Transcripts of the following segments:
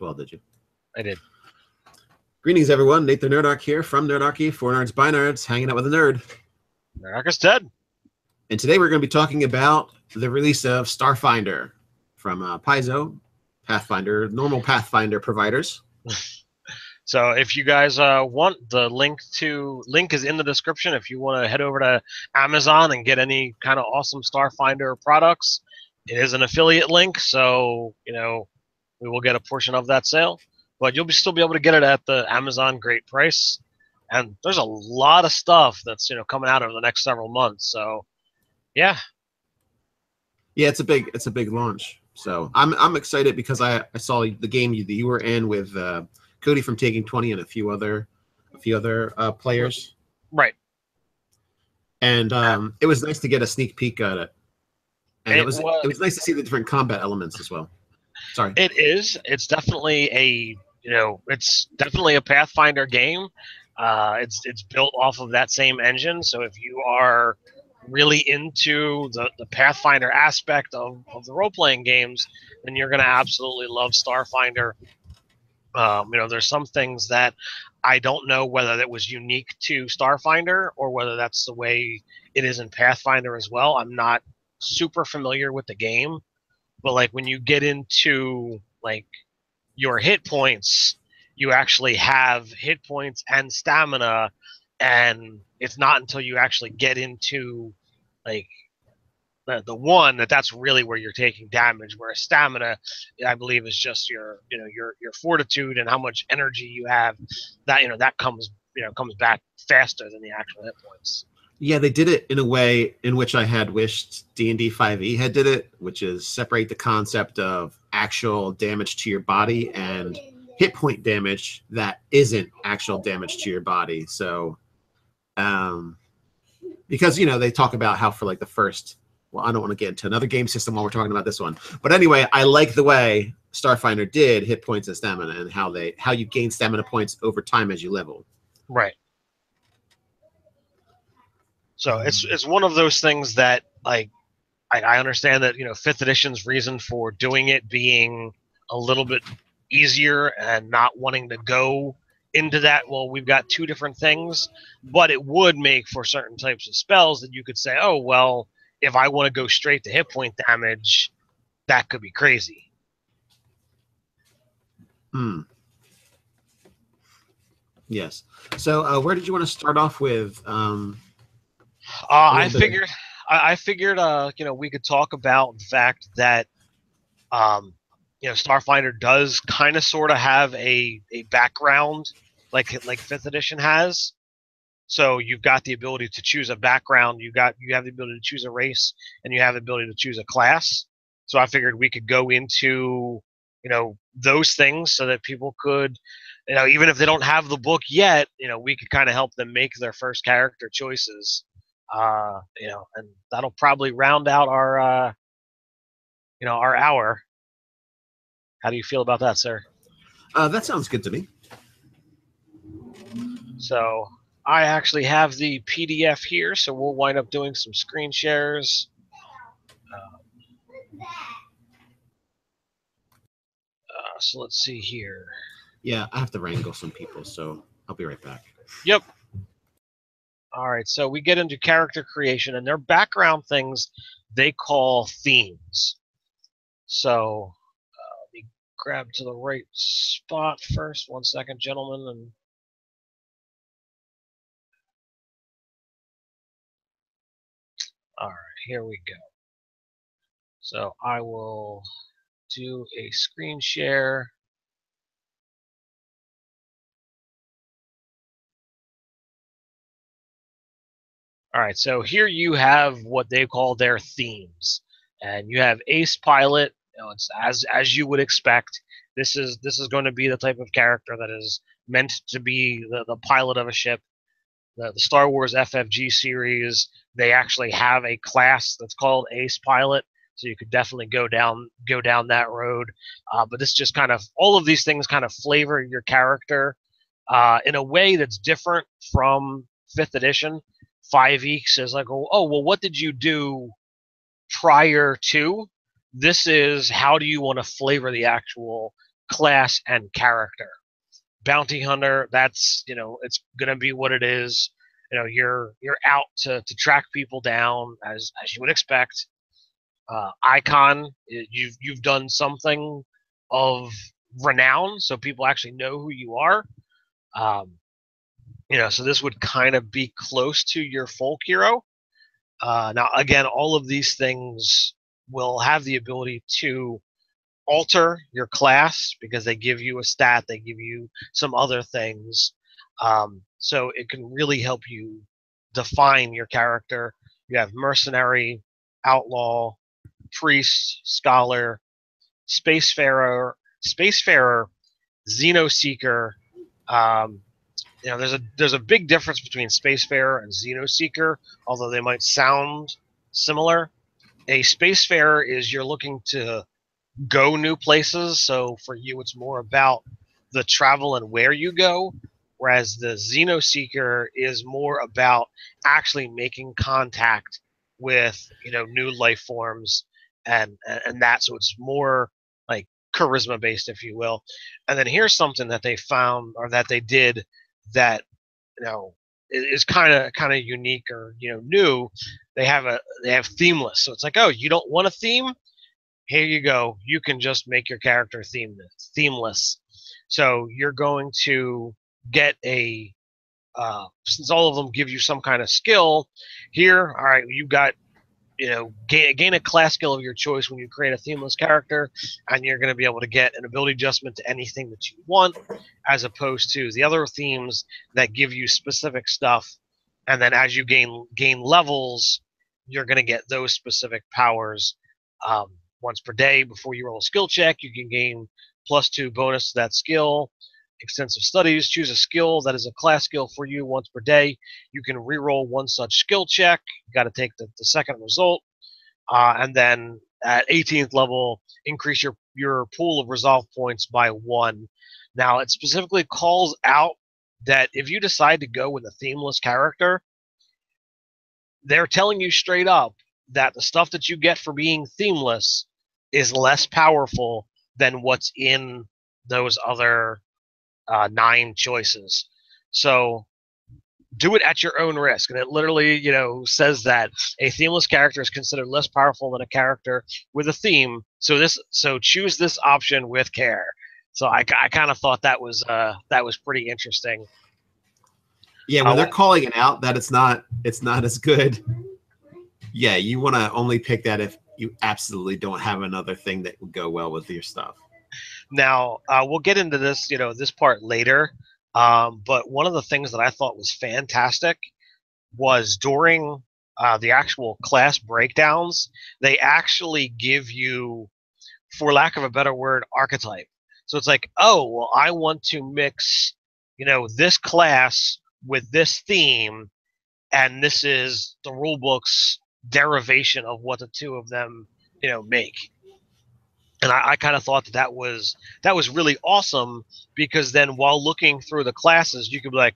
well, did you? I did. Greetings, everyone. Nathan Nerdark here from Nerdarchy, for nerds by nerds, hanging out with a nerd. Nerdark is Ted. And today we're going to be talking about the release of Starfinder from Paizo, Pathfinder, normal Pathfinder providers. So if you guys want, the link is in the description. If you want to head over to Amazon and get any kind of awesome Starfinder products, it is an affiliate link. So, you know, we will get a portion of that sale. But you'll still be able to get it at the Amazon great price. And there's a lot of stuff that's, you know, coming out over the next several months. So, yeah. Yeah, it's a big launch. So I'm excited because I saw the game that you were in with Cody from Taking 20 and a few other players. Right. And it was nice to get a sneak peek at it. And it was nice to see the different combat elements as well. Sorry. It is. It's definitely a... You know, it's definitely a Pathfinder game. It's built off of that same engine. So if you are really into the Pathfinder aspect of the role-playing games, then you're going to absolutely love Starfinder. You know, there's some things that I don't know whether that was unique to Starfinder or whether that's the way it is in Pathfinder as well. I'm not super familiar with the game. But, like, when you get into, like, your hit points, you actually have hit points and stamina, and it's not until you actually get into, like, the one that's really where you're taking damage, where stamina, I believe, is just your, you know, your fortitude and how much energy you have. That, you know, that comes back faster than the actual hit points. Yeah, they did it in a way in which I had wished D&D 5e had did it, which is separate the concept of actual damage to your body and hit point damage that isn't actual damage to your body. So, because, you know, they talk about how for, like, the first, well, I don't want to get into another game system while we're talking about this one. But anyway, I like the way Starfinder did hit points and stamina and how you gain stamina points over time as you level. Right. So it's one of those things that, like, I understand that, you know, 5th Edition's reason for doing it being a little bit easier and not wanting to go into that, well, we've got two different things, but it would make for certain types of spells that you could say, oh, well, if I want to go straight to hit point damage, that could be crazy. Hmm. Yes. So where did you want to start off with... I figured, you know, we could talk about the fact that, you know, Starfinder does kind of sort of have a background like 5th edition has. So you've got the ability to choose a background. You have the ability to choose a race, and you have the ability to choose a class. So I figured we could go into, you know, those things so that people could, you know, even if they don't have the book yet, you know, we could kind of help them make their first character choices. You know, and that'll probably round out our, you know, our hour. How do you feel about that, sir? That sounds good to me. So I actually have the PDF here, so we'll wind up doing some screen shares. So let's see here. Yeah, I have to wrangle some people, so I'll be right back. Yep. All right, so we get into character creation, and their background things they call themes. So let me grab to the right spot first. One second, gentlemen. And all right, here we go. So I will do a screen share. All right, so here you have what they call their themes, and you have Ace Pilot. You know, it's as you would expect. This is going to be the type of character that is meant to be the pilot of a ship. The Star Wars FFG series, they actually have a class that's called Ace Pilot, so you could definitely go down that road. But this just kind of all of these things kind of flavor your character in a way that's different from 5th edition. 5e says, like, oh, well, what did you do prior to? This is how do you want to flavor the actual class and character. Bounty hunter, that's, you know, it's gonna be what it is. You know, you're out to track people down as you would expect. Icon, you've done something of renown, so people actually know who you are. You know, so this would kind of be close to your folk hero. Now, again, all of these things will have the ability to alter your class because they give you a stat, they give you some other things. So it can really help you define your character. You have mercenary, outlaw, priest, scholar, spacefarer, Xenoseeker. You know, there's a big difference between Spacefarer and Xenoseeker, although they might sound similar. A Spacefarer is you're looking to go new places, so for you it's more about the travel and where you go, whereas the Xenoseeker is more about actually making contact with, you know, new life forms and that, so it's more like charisma based, if you will. And then here's something that they found, or that they did, that, you know, is kind of unique, or, you know, new. They have themeless, so it's like, oh, you don't want a theme? Here you go. You can just make your character themeless. So you're going to get a since all of them give you some kind of skill here. All right, you got, you know, gain a class skill of your choice when you create a themeless character, and you're going to be able to get an ability adjustment to anything that you want, as opposed to the other themes that give you specific stuff, and then as you gain levels, you're going to get those specific powers. Once per day, before you roll a skill check, you can gain +2 bonus to that skill. Extensive studies, choose a skill that is a class skill for you once per day. You can re-roll one such skill check. You got to take the second result. And then at 18th level, increase your pool of resolve points by 1. Now, it specifically calls out that if you decide to go with a themeless character, they're telling you straight up that the stuff that you get for being themeless is less powerful than what's in those other 9 choices. So do it at your own risk. And it literally, you know, says that a themeless character is considered less powerful than a character with a theme. So choose this option with care. So I kind of thought that was pretty interesting. Yeah, when they're calling it out that it's not as good. Yeah, you want to only pick that if you absolutely don't have another thing that would go well with your stuff. Now, we'll get into this, you know, this part later. But one of the things that I thought was fantastic was during the actual class breakdowns, they actually give you, for lack of a better word, archetype. So it's like, oh, well, I want to mix, you know, this class with this theme, and this is the rule book's derivation of what the two of them, you know, make. And I kind of thought that was really awesome, because then while looking through the classes, you could be like,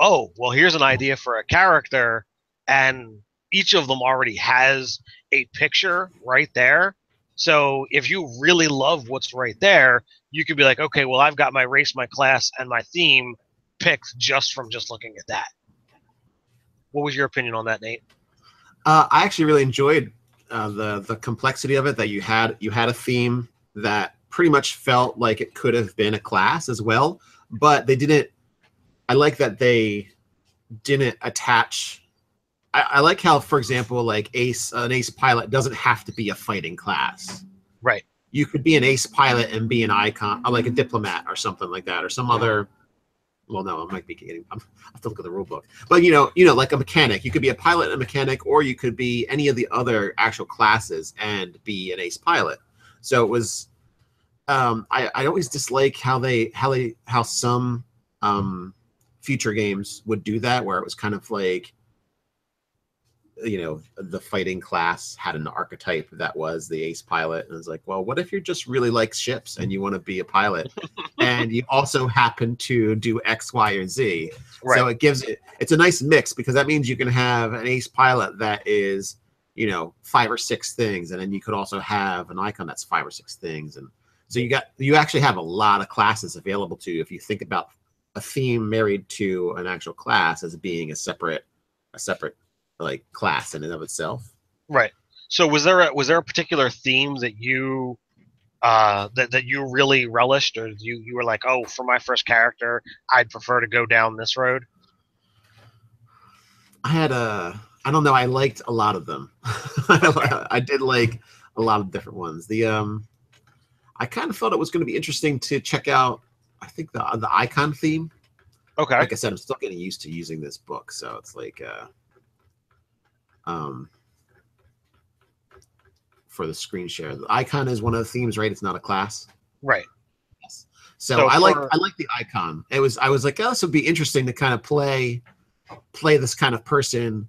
oh, well, here's an idea for a character, and each of them already has a picture right there. So if you really love what's right there, you could be like, okay, well, I've got my race, my class, and my theme picked just from just looking at that. What was your opinion on that, Nate? I actually really enjoyed the complexity of it, that you had a theme that pretty much felt like it could have been a class as well, but they didn't. I like that they didn't attach. I like how, for example, like an ace pilot doesn't have to be a fighting class. Right. You could be an ace pilot and be an icon, like a diplomat or something like that, or some other. Well, no, I might be getting. I have to look at the rule book. But you know, like a mechanic, you could be a pilot and a mechanic, or you could be any of the other actual classes and be an ace pilot. So it was. I always dislike how some future games would do that, where it was kind of like, you know, the fighting class had an archetype that was the ace pilot, and it's like, well, what if you just really like ships and you want to be a pilot, and you also happen to do X, Y, or Z? Right. So it gives it's a nice mix, because that means you can have an ace pilot that is, you know, 5 or 6 things, and then you could also have an icon that's 5 or 6 things, and So you actually have a lot of classes available to you if you think about a theme married to an actual class as being a separate like class in and of itself. Right. So was there a particular theme that you that you really relished, or you were like, oh, for my first character, I'd prefer to go down this road? I don't know. I liked a lot of them. I did like a lot of different ones. I kind of thought it was going to be interesting to check out, I think, the icon theme. Okay. Like I said, I'm still getting used to using this book, so it's like, for the screen share, the icon is one of the themes, right? It's not a class, right? Yes. So I like the icon. I was like, oh, this would be interesting to kind of play this kind of person.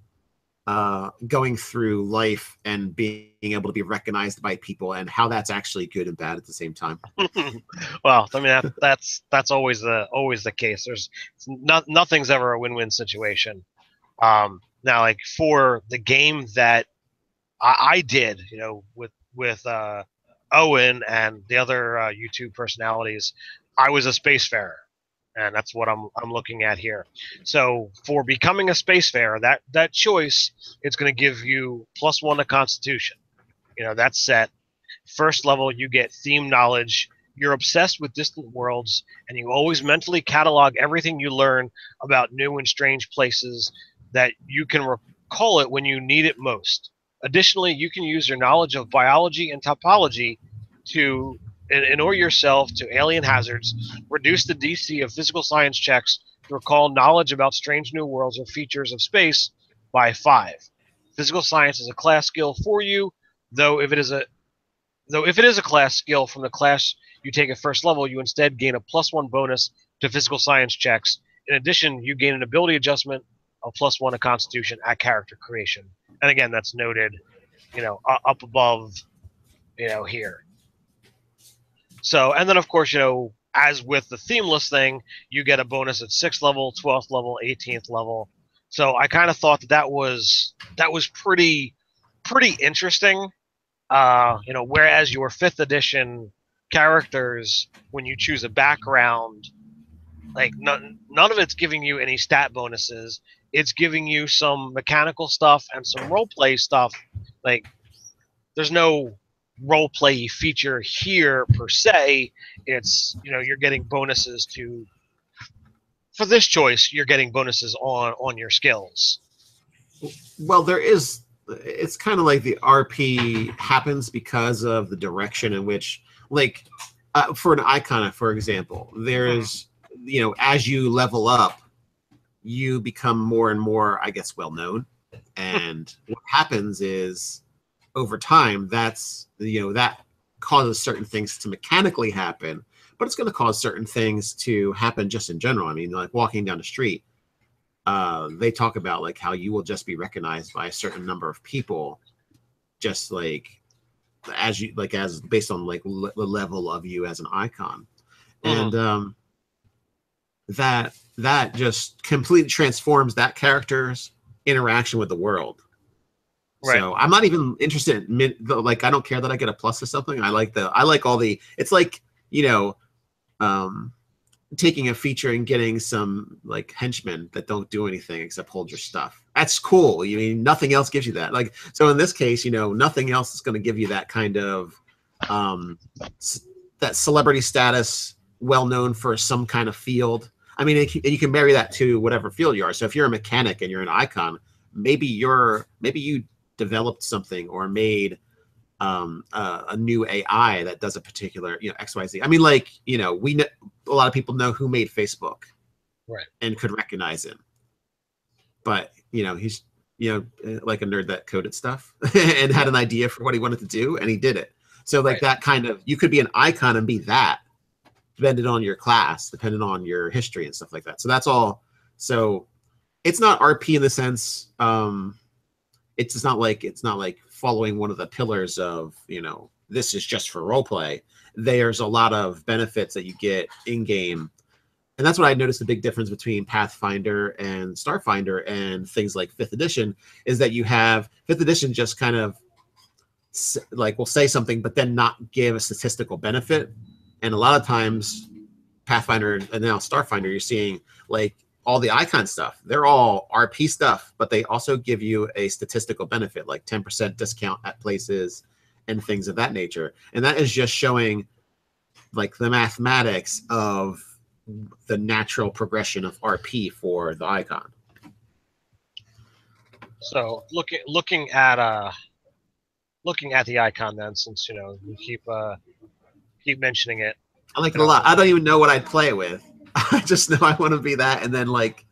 Going through life and being able to be recognized by people, and how that's actually good and bad at the same time. Well, I mean that's always the case. There's nothing's ever a win-win situation. Now, like for the game that I did, you know, with Owen and the other YouTube personalities, I was a Spacefarer. And that's what I'm looking at here. So for becoming a Spacefarer, that choice, it's going to give you +1 to Constitution. You know, that's set. First level, you get theme knowledge. You're obsessed with distant worlds, and you always mentally catalog everything you learn about new and strange places that you can recall it when you need it most. Additionally, you can use your knowledge of biology and topology to inure yourself to alien hazards, reduce the DC of physical science checks to recall knowledge about strange new worlds or features of space by 5. Physical science is a class skill for you, though if it is a class skill from the class you take at first level, you instead gain a +1 bonus to physical science checks. In addition, you gain an ability adjustment of +1 to Constitution at character creation. And again, that's noted, you know, up above, you know, here. So, and then, of course, you know, as with the themeless thing, you get a bonus at 6th level, 12th level, 18th level. So I kind of thought that was pretty interesting. You know, whereas your 5th edition characters, when you choose a background, like none of it's giving you any stat bonuses. It's giving you some mechanical stuff and some roleplay stuff. Like, there's no roleplay feature here per se. It's, you know, you're getting bonuses to, for this choice, you're getting bonuses on your skills. Well, it's kind of like the RP happens because of the direction in which, like, for an icon, for example, there's, you know, as you level up, you become more and more, I guess, well known. And what happens is, over time, that's, you know, that causes certain things to mechanically happen, but it's going to cause certain things to happen just in general. I mean, like walking down the street, they talk about like how you will just be recognized by a certain number of people, just like as you, like, as based on like the level of you as an icon. Mm-hmm. And that just completely transforms that character's interaction with the world. Right. So I'm not even interested in, like, I don't care that I get a plus or something. I like all the, it's like, you know, taking a feature and getting some like henchmen that don't do anything except hold your stuff. That's cool. You mean nothing else gives you that. Like, so in this case, you know, nothing else is going to give you that kind of, that celebrity status, well known for some kind of field. I mean, you can marry that to whatever field you are. So if you're a mechanic and you're an icon, maybe you developed something or made a new AI that does a particular, you know, XYZ. I mean, like, you know, we know a lot of people know who made Facebook, right? And could recognize him, but, you know, he's, you know, like a nerd that coded stuff and had an idea for what he wanted to do, and he did it. So, like, right. That kind of, you could be an icon and be that, depending on your class, depending on your history and stuff like that. So that's all. So it's not RP in the sense. It's not like following one of the pillars of, you know, this is just for roleplay. There's a lot of benefits that you get in game, and that's what I noticed the big difference between Pathfinder and Starfinder and things like 5th edition is that you have 5th edition just kind of like will say something but then not give a statistical benefit. And a lot of times Pathfinder and now Starfinder, you're seeing like all the icon stuff. They're all RP stuff, but they also give you a statistical benefit, like 10% discount at places and things of that nature. And that is just showing like the mathematics of the natural progression of RP for the icon. So looking at the icon then, since you know you keep mentioning it. I like it a lot. I don't even know what I'd play with. I just know I want to be that, and then like,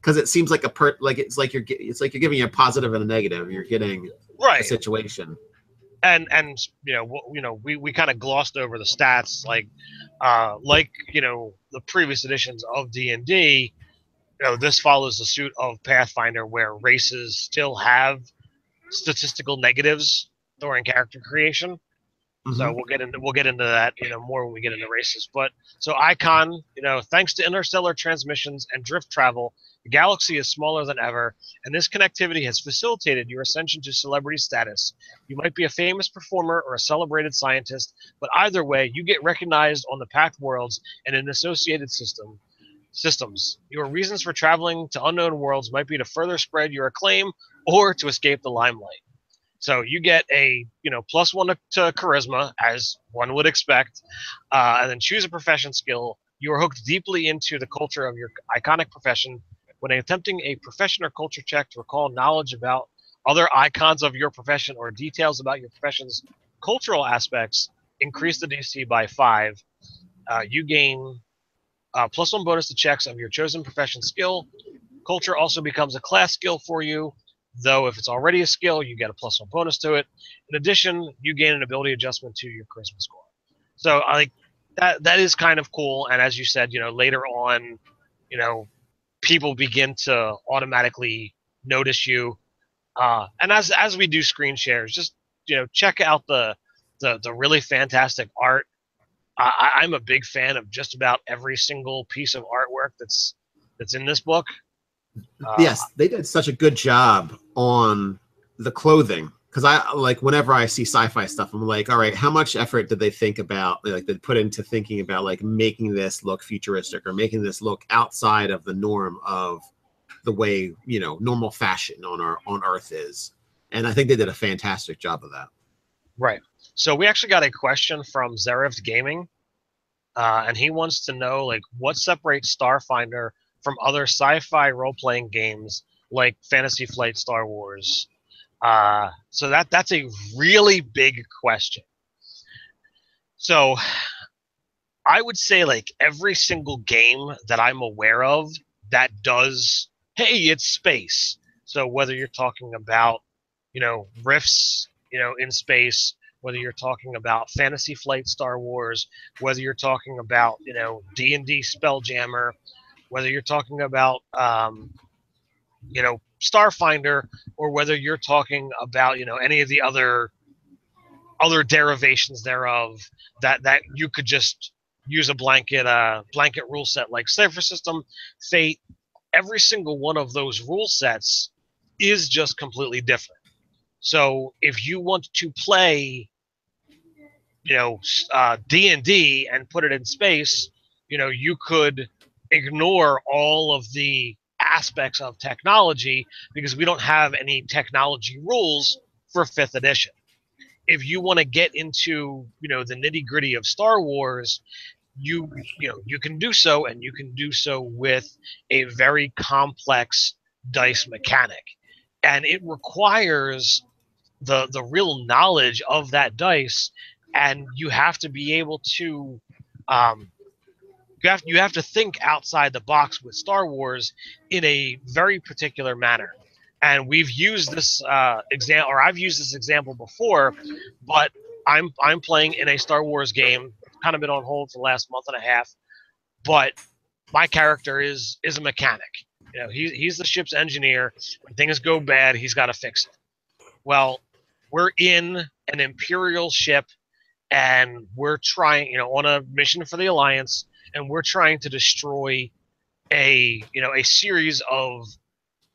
because it seems like a it's like you're giving a positive and a negative. You're getting right a situation. And we kind of glossed over the stats like the previous editions of D&D. You know, this follows the suit of Pathfinder, where races still have statistical negatives during character creation. Mm-hmm. So we'll get into that more when we get into races. But so icon, thanks to interstellar transmissions and drift travel, the galaxy is smaller than ever, and this connectivity has facilitated your ascension to celebrity status. You might be a famous performer or a celebrated scientist, but either way, you get recognized on the Path worlds and in associated systems. Your reasons for traveling to unknown worlds might be to further spread your acclaim or to escape the limelight. So you get a +1 to charisma, as one would expect, and then choose a profession skill. You are hooked deeply into the culture of your iconic profession. When attempting a profession or culture check to recall knowledge about other icons of your profession or details about your profession's cultural aspects, increase the DC by 5. You gain +1 bonus to checks of your chosen profession skill. Culture also becomes a class skill for you, though if it's already a skill, you get a +1 bonus to it. In addition, you gain an ability adjustment to your charisma score. So I like that. That is kind of cool. And as you said, later on, people begin to automatically notice you. And as we do screen shares, just check out the really fantastic art. I'm a big fan of just about every single piece of artwork that's in this book. Yes, they did such a good job on the clothing, because I like whenever I see sci-fi stuff, I'm like, all right, how much effort did they think about? Like they put into thinking about like making this look futuristic or making this look outside of the norm of the way normal fashion on Earth is, and I think they did a fantastic job of that. Right. So we actually got a question from Zerevd Gaming, and he wants to know, like, what separates Starfinder from other sci-fi role-playing games like Fantasy Flight, Star Wars? So that's a really big question. So I would say, like, every single game that I'm aware of that does, hey, it's space. So whether you're talking about, rifts, in space, whether you're talking about Fantasy Flight, Star Wars, whether you're talking about, D&D Spelljammer, whether you're talking about, Starfinder, or whether you're talking about, any of the other derivations thereof that you could just use a blanket rule set like Cypher System, Fate, every single one of those rule sets is just completely different. So if you want to play, D&D and put it in space, you could ignore all of the aspects of technology, because we don't have any technology rules for 5th edition. If you want to get into, the nitty-gritty of Star Wars, you can do so, and you can do so with a very complex dice mechanic. And it requires the real knowledge of that dice, and you have to be able to you have to think outside the box with Star Wars in a very particular manner. And we've used this I've used this example before, but I'm playing in a Star Wars game. It's kind of been on hold for the last month and a half, but my character is a mechanic. He's the ship's engineer. When things go bad, he's got to fix it. Well, we're in an Imperial ship, and we're trying, on a mission for the Alliance, and we're trying to destroy a series of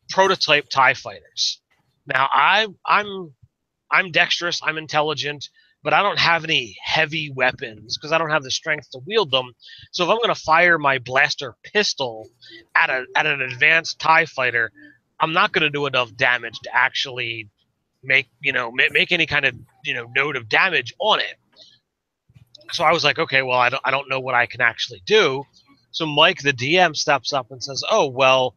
prototype TIE fighters. Now, I'm dexterous. I'm intelligent. but I don't have any heavy weapons because I don't have the strength to wield them. So if I'm going to fire my blaster pistol at an advanced TIE fighter, I'm not going to do enough damage to actually make any kind of note of damage on it. So I was like, okay, well, I don't know what I can actually do. So Mike, the DM, steps up and says, oh, well,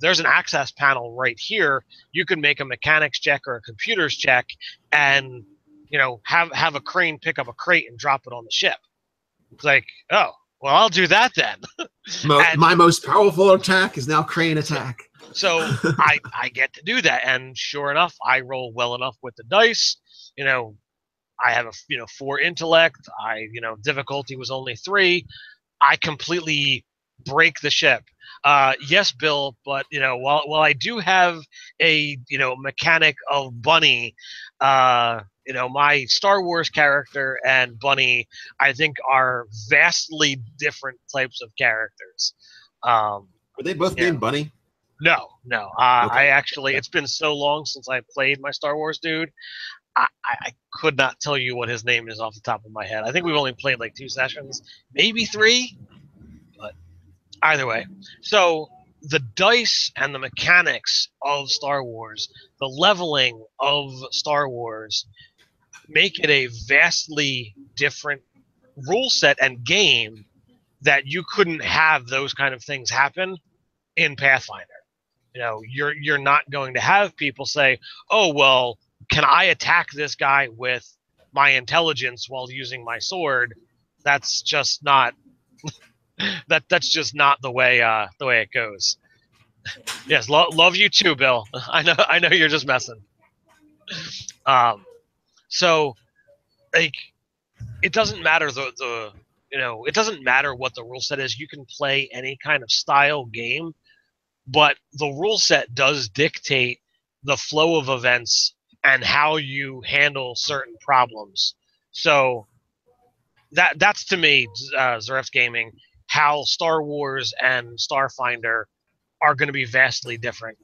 there's an access panel right here. You can make a mechanics check or a computer's check and, have a crane pick up a crate and drop it on the ship. It's like, oh, well, I'll do that then. My most powerful attack is now crane attack. So I get to do that. And sure enough, I roll well enough with the dice. I have a 4 intellect. Difficulty was only 3. I completely break the ship. Yes, Bill, but while I do have a mechanic of Bunny, my Star Wars character and Bunny, I think, are vastly different types of characters. Were they both named Bunny? No. Okay. It's been so long since I played my Star Wars dude. I could not tell you what his name is off the top of my head. I think we've only played like 2 sessions, maybe 3, but either way. So the dice and the mechanics of Star Wars, the leveling of Star Wars, make it a vastly different rule set and game that you couldn't have those kind of things happen in Pathfinder. You're not going to have people say, oh, well, can I attack this guy with my intelligence while using my sword? That's just not that's just not the way the way it goes. Yes, love you too, Bill. I know you're just messing. So like, it doesn't matter the it doesn't matter what the rule set is. You can play any kind of style game, but the rule set does dictate the flow of events and how you handle certain problems. So that's to me, Zaref Gaming, how Star Wars and Starfinder are going to be vastly different.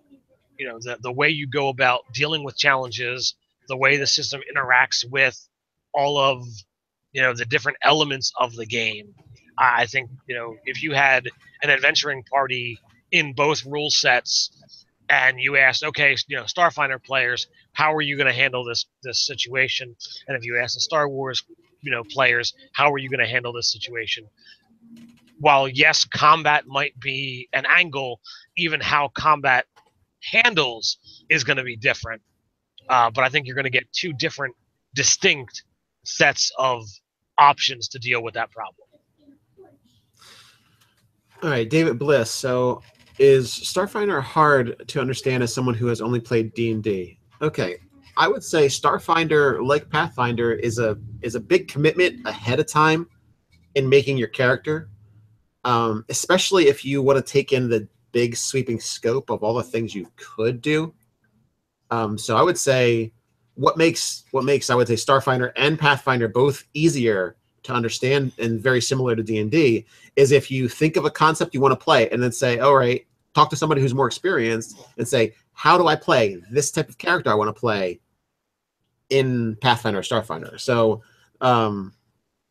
The way you go about dealing with challenges, the way the system interacts with all of the different elements of the game. I think if you had an adventuring party in both rule sets, and you asked, okay, Starfinder players, how are you going to handle this situation? And if you asked the Star Wars, players, how are you going to handle this situation? While yes, combat might be an angle, even how combat handles is going to be different. But I think you're going to get 2 different, distinct sets of options to deal with that problem. All right, David Bliss. So, is Starfinder hard to understand as someone who has only played D&D? Okay, I would say Starfinder, like Pathfinder, is a big commitment ahead of time in making your character, especially if you want to take in the big sweeping scope of all the things you could do. So I would say what makes I would say Starfinder and Pathfinder both easier to understand and very similar to D&D is if you think of a concept you want to play and then say, all right, talk to somebody who's more experienced and say, how do I play this type of character I want to play in Pathfinder or Starfinder? So,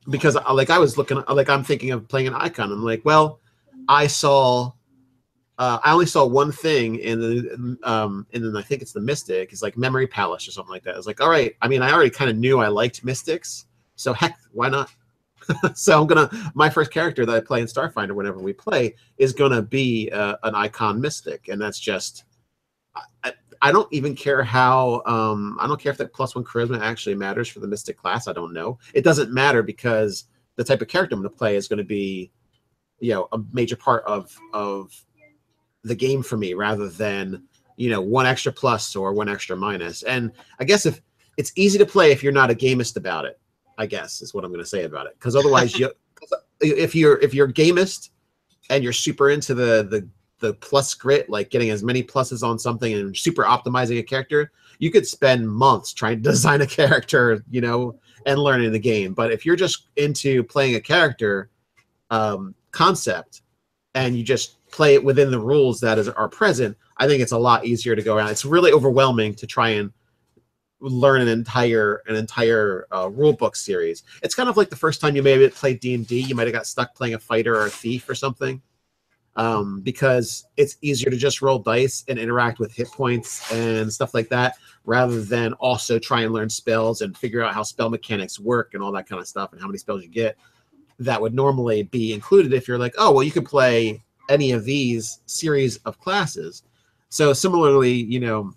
because I'm thinking of playing an icon. I'm like, well, I only saw one thing in the, and then I think it's the Mystic. It's like Memory Palace or something like that. It's like, all right, I mean, I already kind of knew I liked Mystics, so heck, why not? So my first character that I play in Starfinder whenever we play is gonna be an icon mystic, and that's just, I don't even care how, I don't care if that +1 charisma actually matters for the mystic class. I don't know. It doesn't matter because the type of character I'm gonna play is gonna be, a major part of the game for me, rather than, 1 extra plus or 1 extra minus. And I guess if it's easy to play if you're not a gamist about it, I guess is what I'm going to say about it. Because otherwise, if you're gamist and you're super into the plus grit, like getting as many pluses on something and super optimizing a character, you could spend months trying to design a character, and learning the game. But if you're just into playing a character concept and you just play it within the rules that are present, I think it's a lot easier to go around. It's really overwhelming to try and learn an entire rule book series. It's kind of like the first time you maybe played D&D, you might have got stuck playing a fighter or a thief or something, because it's easier to just roll dice and interact with hit points and stuff like that, rather than also try and learn spells and figure out how spell mechanics work and all that kind of stuff and how many spells you get. That would normally be included if you're like, oh, well, you could play any of these series of classes. So similarly, you know,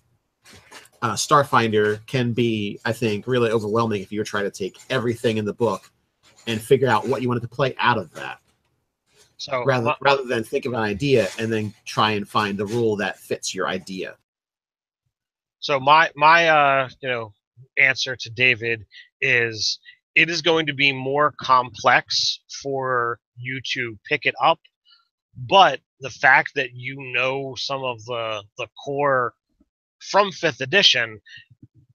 Starfinder can be, I think, really overwhelming if you're trying to take everything in the book and figure out what you wanted to play out of that. So rather than think of an idea and then try and find the rule that fits your idea. So my you know, answer to David is it is going to be more complex for you to pick it up, but the fact that you know some of the core from 5th edition,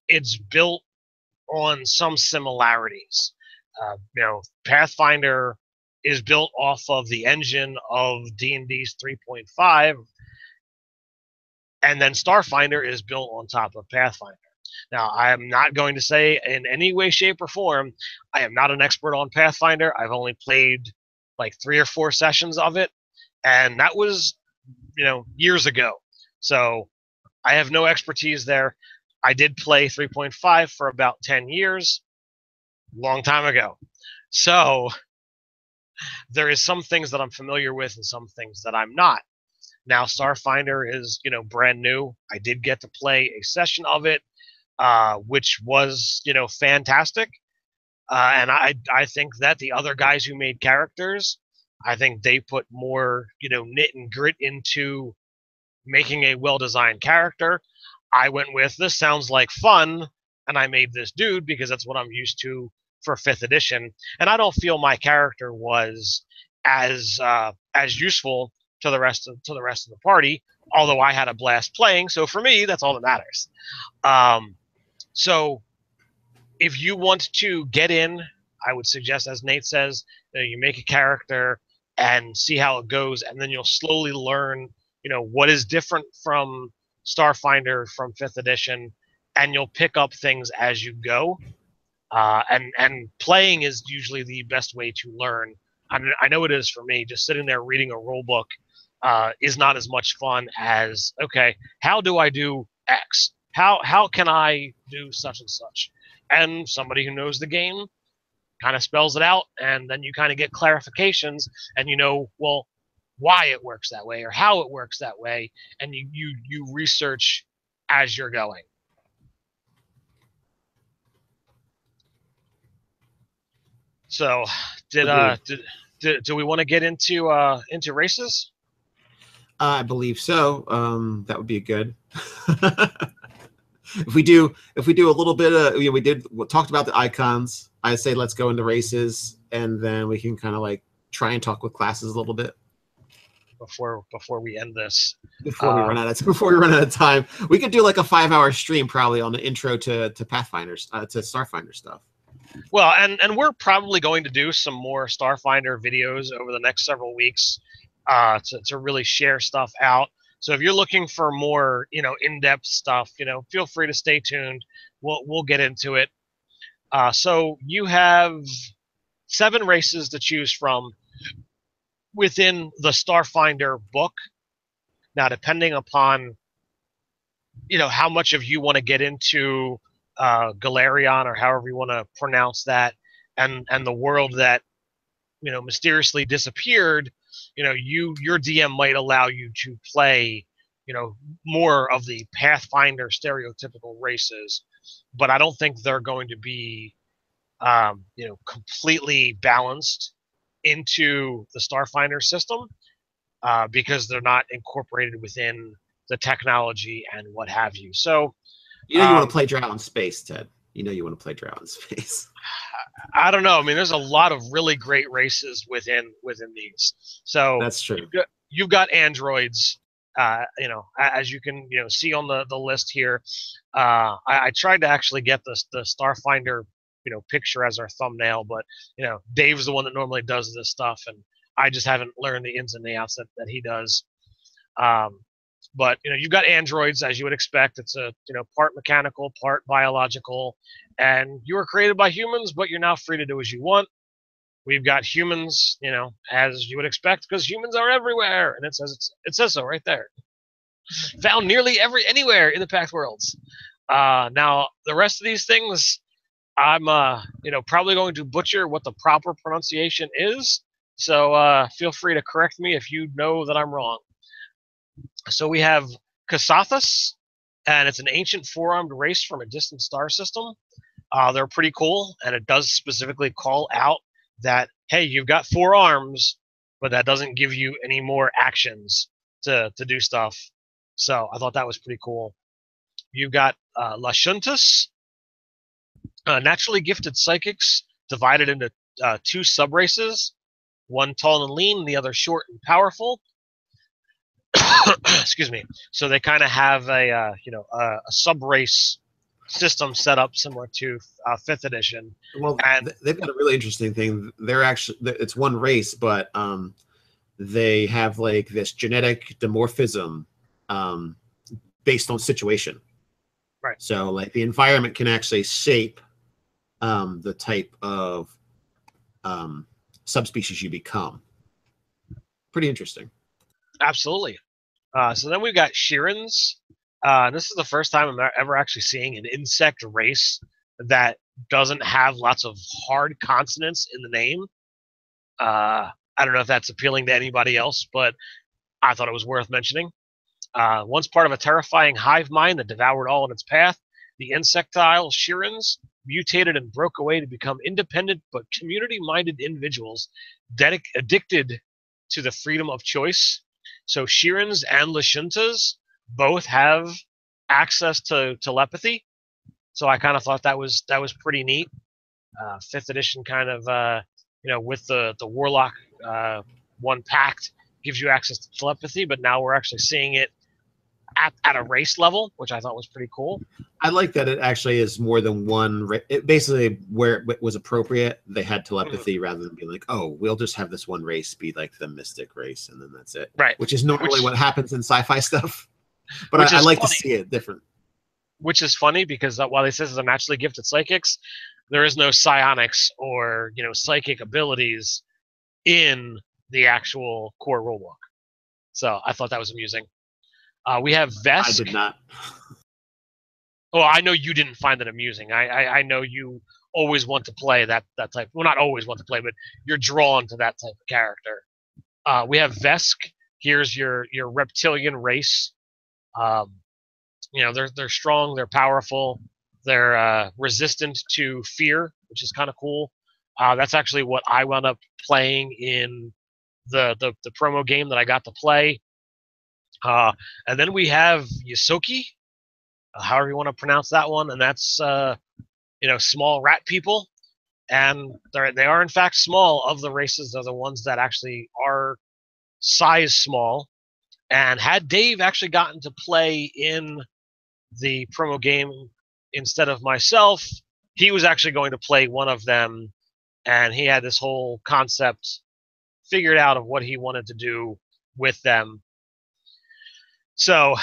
it's built on some similarities. You know, Pathfinder is built off of the engine of D&D's 3.5, and then Starfinder is built on top of Pathfinder. Now, I am not going to say in any way, shape, or form, I am not an expert on Pathfinder. I've only played like 3 or 4 sessions of it, and that was, you know, years ago. So I have no expertise there. I did play 3.5 for about 10 years, long time ago. So there is some things that I'm familiar with and some things that I'm not. Now Starfinder is, you know, brand new. I did get to play a session of it, which was, you know, fantastic. And I think that the other guys who made characters, I think they put more, you know, knit and grit into making a well-designed character. I went with, this sounds like fun, and I made this dude because that's what I'm used to for 5th edition. And I don't feel my character was as useful to the rest of the party, although I had a blast playing. So for me, that's all that matters. So if you want to get in, I would suggest, as Nate says, you know, you make a character and see how it goes, and then you'll slowly learn, you know, what is different from Starfinder from 5th edition, and you'll pick up things as you go. And playing is usually the best way to learn. I mean, I know it is for me. Just sitting there reading a rule book is not as much fun as, okay, how do I do X? How can I do such and such? And somebody who knows the game kind of spells it out, and then you kind of get clarifications, and you know, well, why it works that way or how it works that way, and you research as you're going. So do we want to get into races? I believe so. That would be good. if we do a little bit of, you know, we talked about the icons. I say let's go into races, and then we can kind of like try and talk with classes a little bit before we end this. Before we run out of time, we could do like a 5-hour stream probably on the intro to Pathfinder's to Starfinder stuff. Well, and we're probably going to do some more Starfinder videos over the next several weeks to really share stuff out. So if you're looking for more, you know, in-depth stuff, you know, feel free to stay tuned. We'll get into it. So you have 7 races to choose from within the Starfinder book. Now, depending upon, you know, how much of you want to get into Galarian, or however you want to pronounce that, and the world that, you know, mysteriously disappeared, you know, your DM might allow you to play, you know, more of the Pathfinder stereotypical races, but I don't think they're going to be, you know, completely balanced into the Starfinder system because they're not incorporated within the technology and what have you. So, you know, you want to play Drow in Space, Ted. You know you want to play Drow in Space. I don't know. I mean, there's a lot of really great races within these. So that's true. You've got androids, you know, as you can, you know, see on the list here. I tried to actually get the Starfinder, you know, picture as our thumbnail, but, you know, Dave's the one that normally does this stuff, and I just haven't learned the ins and the outs that he does. But, you know, you've got androids, as you would expect. It's a, you know, part mechanical, part biological. And you were created by humans, but you're now free to do as you want. We've got humans, you know, as you would expect, because humans are everywhere. And it says so right there. Found nearly anywhere in the Pact Worlds. Now, the rest of these things, I'm, you know, probably going to butcher what the proper pronunciation is. So feel free to correct me if you know that I'm wrong. So we have Kasathas, and it's an ancient four-armed race from a distant star system. They're pretty cool, and it does specifically call out that, hey, you've got four arms, but that doesn't give you any more actions to do stuff. So I thought that was pretty cool. You've got Lashuntas, naturally gifted psychics divided into two sub-races, one tall and lean, the other short and powerful. Excuse me. So they kind of have a sub-race system set up similar to Fifth Edition. Well, and they've got a really interesting thing. They're actually, it's one race, but they have like this genetic dimorphism based on situation. Right. So like the environment can actually shape the type of subspecies you become. Pretty interesting. Absolutely. So then we've got Shirrens. This is the first time I'm ever actually seeing an insect race that doesn't have lots of hard consonants in the name. I don't know if that's appealing to anybody else, but I thought it was worth mentioning. Once part of a terrifying hive mind that devoured all in its path, the insectile Shirrens mutated and broke away to become independent but community-minded individuals addicted to the freedom of choice. So Shirrens and Lashuntas both have access to telepathy, so I kind of thought that was pretty neat. Fifth Edition kind of with the Warlock one pact gives you access to telepathy, but now we're actually seeing it at a race level, which I thought was pretty cool. I like that it actually is more than one. It basically, where it was appropriate, they had telepathy rather than being like, oh, we'll just have this one race be like the Mystic race, and then that's it. Right. Which is normally what happens in sci-fi stuff. But I like to see it different. Which is funny because while it says it's a naturally gifted psychics, there is no psionics or psychic abilities in the actual core rulebook. So I thought that was amusing. We have Vesk. I did not. Oh, I know you didn't find it amusing. I know you always want to play that type. Well, not always want to play, but you're drawn to that type of character. We have Vesk. Here's your reptilian race. They're strong, they're powerful, they're resistant to fear, which is kind of cool. That's actually what I wound up playing in the promo game that I got to play. And then we have Yosoki, however you want to pronounce that one, and that's small rat people, and they are in fact small. Of the races, they're the ones that actually are size small. And had Dave actually gotten to play in the promo game instead of myself, he was actually going to play one of them, and he had this whole concept figured out of what he wanted to do with them. So,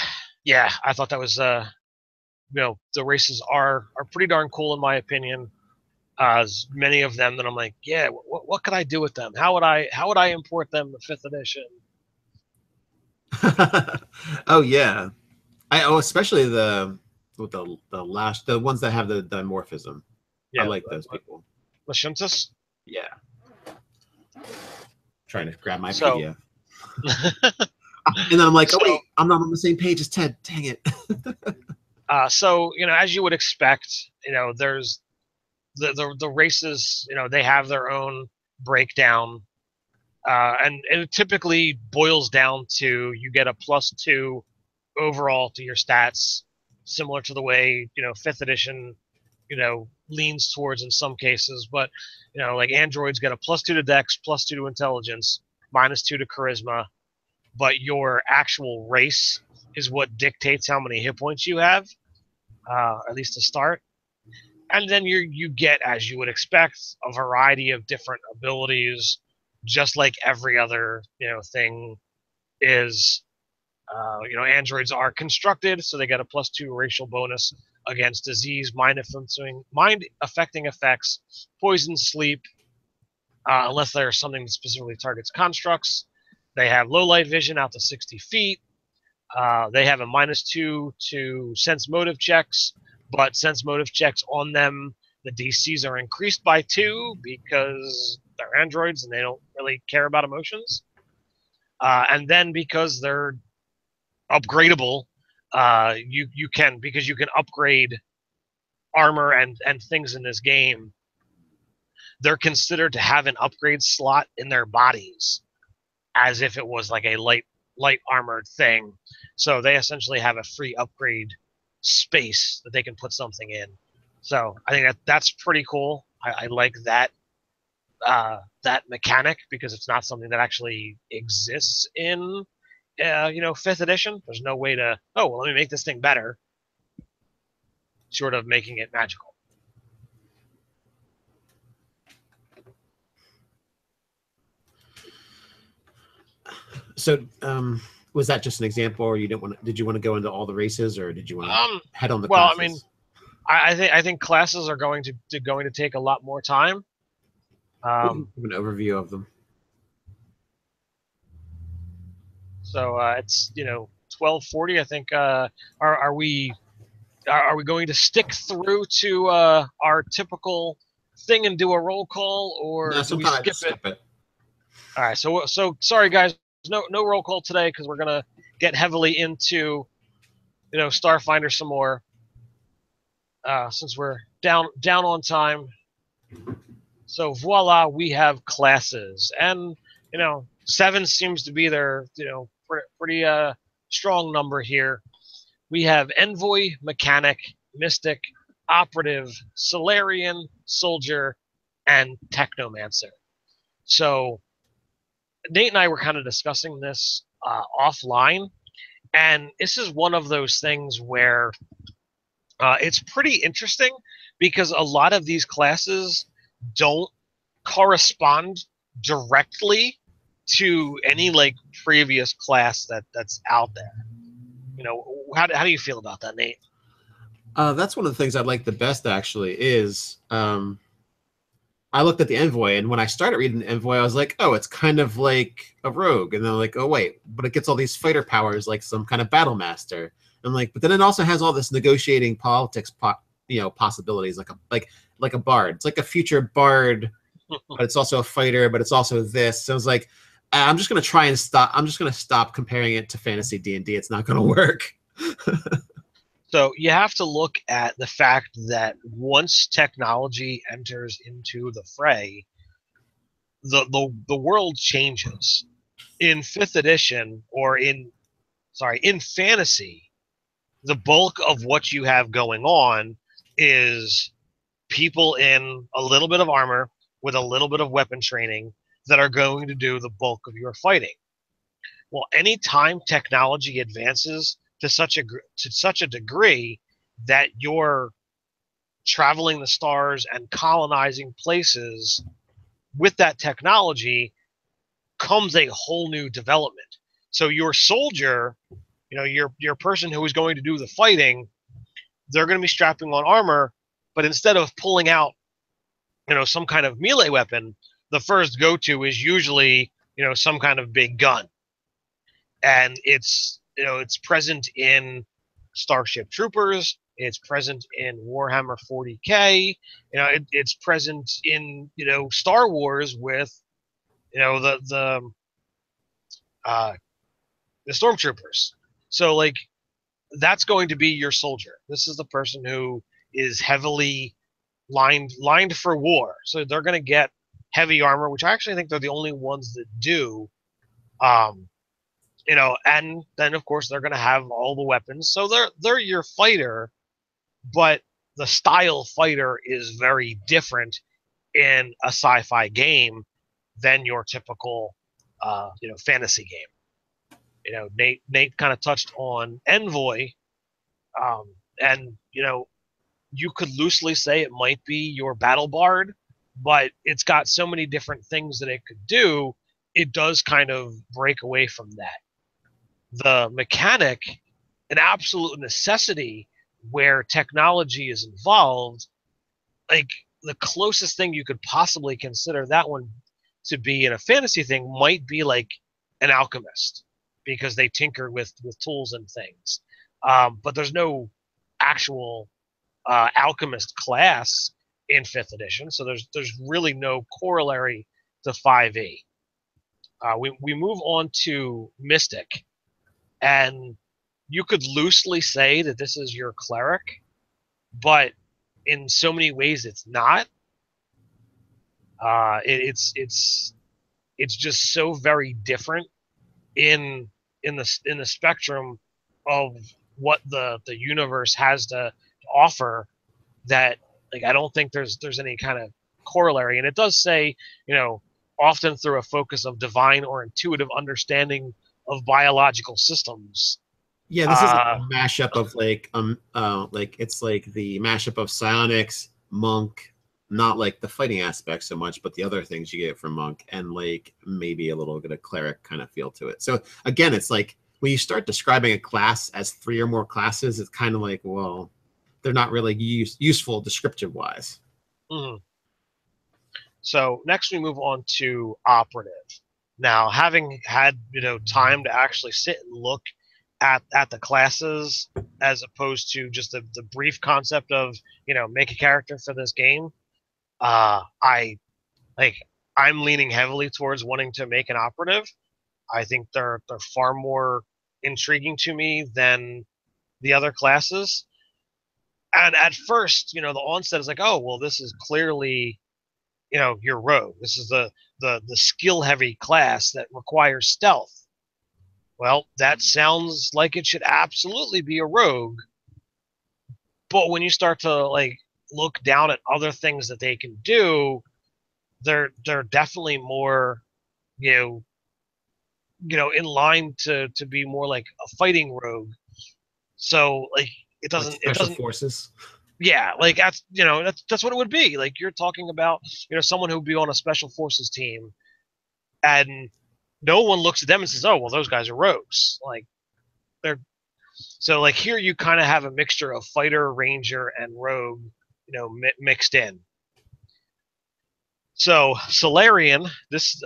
yeah, I thought that was, the races are pretty darn cool in my opinion. As many of them that I'm like, yeah, what could I do with them? How would I import them to Fifth Edition? Oh yeah, especially the ones that have the dimorphism. Yeah, I like those people. Lashuntas. Yeah. Trying to grab my PDF. And I'm like, oh wait, I'm not on the same page as Ted. Dang it. As you would expect, there's the races. They have their own breakdown. And it typically boils down to you get a +2 overall to your stats, similar to the way, Fifth Edition, leans towards in some cases. But, like androids get a +2 to Dex, +2 to Intelligence, -2 to Charisma. But your actual race is what dictates how many hit points you have, at least to start. And then you get, as you would expect, a variety of different abilities, just like every other thing is. androids are constructed, so they get a +2 racial bonus against disease, mind-affecting effects, poison, sleep, unless there's something that specifically targets constructs. They have low light vision out to 60 feet. They have a -2 to sense motive checks, but sense motive checks on them, the DCs are increased by 2 because they're androids and they don't really care about emotions. And then because they're upgradable, you can upgrade armor and things in this game. They're considered to have an upgrade slot in their bodies, as if it was like a light armored thing. So they essentially have a free upgrade space that they can put something in. So I think that's pretty cool. I like that mechanic because it's not something that actually exists in Fifth Edition. There's no way to let me make this thing better, short of making it magical. So was that just an example, or you didn't want? Did you want to go into all the races, or did you want to head on the? Well, classes? I mean, I think classes are going to take a lot more time. An overview of them. So it's 12:40. I think are we going to stick through to our typical thing and do a roll call, or no, do we skip it? All right, so sorry guys, no roll call today because we're gonna get heavily into Starfinder some more since we're down on time. So voila, we have classes, and 7 seems to be their pretty strong number here. We have Envoy, Mechanic, Mystic, Operative, Solarian, Soldier, and Technomancer. So Nate and I were kind of discussing this offline, and this is one of those things where it's pretty interesting because a lot of these classes don't correspond directly to any previous class that's out there. How do you feel about that, Nate? That's one of the things I like the best, actually, is I looked at the Envoy, and when I started reading the Envoy, I was like, oh, it's kind of like a rogue. And then I'm like, oh, wait, but it gets all these fighter powers, like some kind of battle master. I'm like, but then it also has all this negotiating politics, possibilities, like a bard. It's like a future bard, but it's also a fighter, but it's also this. So I was like, I'm just going to try and stop. I'm just going to stop comparing it to fantasy D&D. It's not going to work. So you have to look at the fact that once technology enters into the fray, the world changes. In 5th edition, or in fantasy, the bulk of what you have going on is people in a little bit of armor with a little bit of weapon training that are going to do the bulk of your fighting. Well, anytime technology advances to such a degree that you're traveling the stars and colonizing places with that technology, comes a whole new development. So your soldier, your person who is going to do the fighting, they're going to be strapping on armor, but instead of pulling out some kind of melee weapon, the first go-to is usually some kind of big gun. And it's present in Starship Troopers. It's present in Warhammer 40K. It's present in Star Wars with the stormtroopers. So that's going to be your soldier. This is the person who is heavily lined for war. So they're going to get heavy armor, which I actually think they're the only ones that do. And then of course they're going to have all the weapons. So they're your fighter, but the style fighter is very different in a sci-fi game than your typical fantasy game. Nate kind of touched on Envoy, and you could loosely say it might be your battle bard, but it's got so many different things that it could do. It does kind of break away from that. the mechanic an absolute necessity where technology is involved, like the closest thing you could possibly consider that one to be in a fantasy thing might be like an alchemist, because they tinker with tools and things. But there's no actual alchemist class in 5th edition, so there's really no corollary to 5e. We move on to Mystic, and you could loosely say that this is your cleric, but in so many ways it's not. It's just so very different in the spectrum of what the universe has to offer, that like I don't think there's any kind of corollary. And it does say, you know, often through a focus of divine or intuitive understanding of biological systems. Yeah, this is a mashup of like it's like the mashup of psionics, monk, not like the fighting aspect so much, but the other things you get from monk, and like maybe a little bit of cleric kind of feel to it. So again, it's like when you start describing a class as 3 or more classes, it's kind of like, well, they're not really useful descriptive wise. Mm-hmm. So next we move on to Operative. Now, having had, you know, time to actually sit and look at the classes, as opposed to just the brief concept of, you know, make a character for this game, I'm leaning heavily towards wanting to make an operative. I think they're far more intriguing to me than the other classes. And at first, you know, the onset is like, oh, well, this is clearly, you know, your rogue. This is the skill heavy class that requires stealth. Well, that sounds like it should absolutely be a rogue. But when you start to like look down at other things that they can do, they're definitely more, you know, in line to be more like a fighting rogue. So like it doesn't forces. Yeah, like that's, you know, that's what it would be. Like you're talking about, you know, someone who would be on a special forces team, and no one looks at them and says, "Oh, well, those guys are rogues." Like, they're so like here. You kind of have a mixture of fighter, ranger, and rogue, you know, mixed in. So Solarian, this,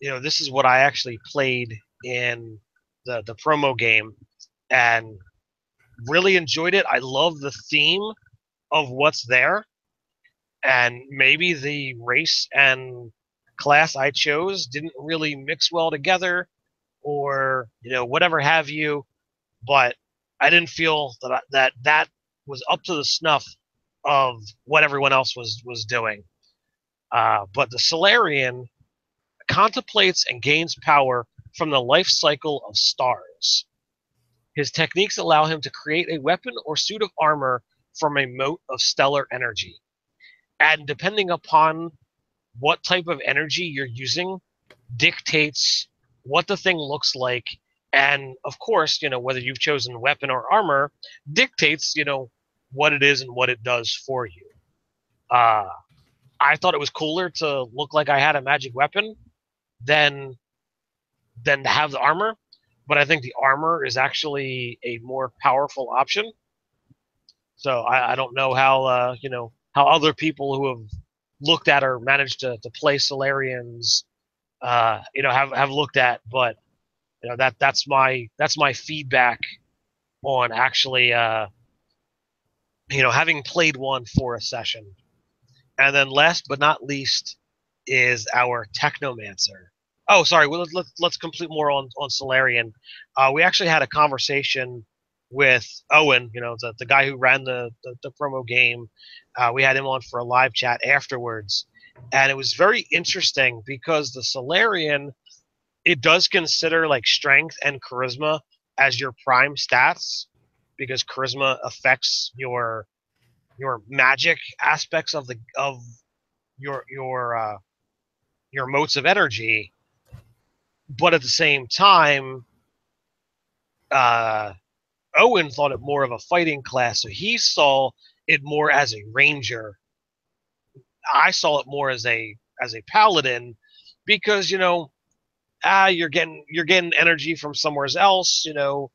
you know, this is what I actually played in the promo game, and really enjoyed it. I love the theme of what's there, and maybe the race and class I chose didn't really mix well together, or, you know, whatever have you, but I didn't feel that that was up to the snuff of what everyone else was doing. But the Solarian contemplates and gains power from the life cycle of stars. His techniques allow him to create a weapon or suit of armor from a mote of stellar energy, and depending upon what type of energy you're using dictates what the thing looks like, and of course, you know, whether you've chosen weapon or armor dictates, you know, what it is and what it does for you. I thought it was cooler to look like I had a magic weapon than to have the armor, but I think the armor is actually a more powerful option. So I don't know how, you know, how other people who have looked at or managed to play Solarians, you know, have looked at, but you know, that's my feedback on actually, you know, having played one for a session. And then last but not least is our Technomancer. Oh, sorry. Well, let's complete more on Solarian. We actually had a conversation with Owen, you know, the guy who ran the promo game. We had him on for a live chat afterwards, and it was very interesting because the Solarian, it does consider like strength and charisma as your prime stats, because charisma affects your magic aspects of your motes of energy. But at the same time, Owen thought it more of a fighting class, so he saw it more as a ranger. I saw it more as a paladin, because, you know, you're getting energy from somewhere else. You know,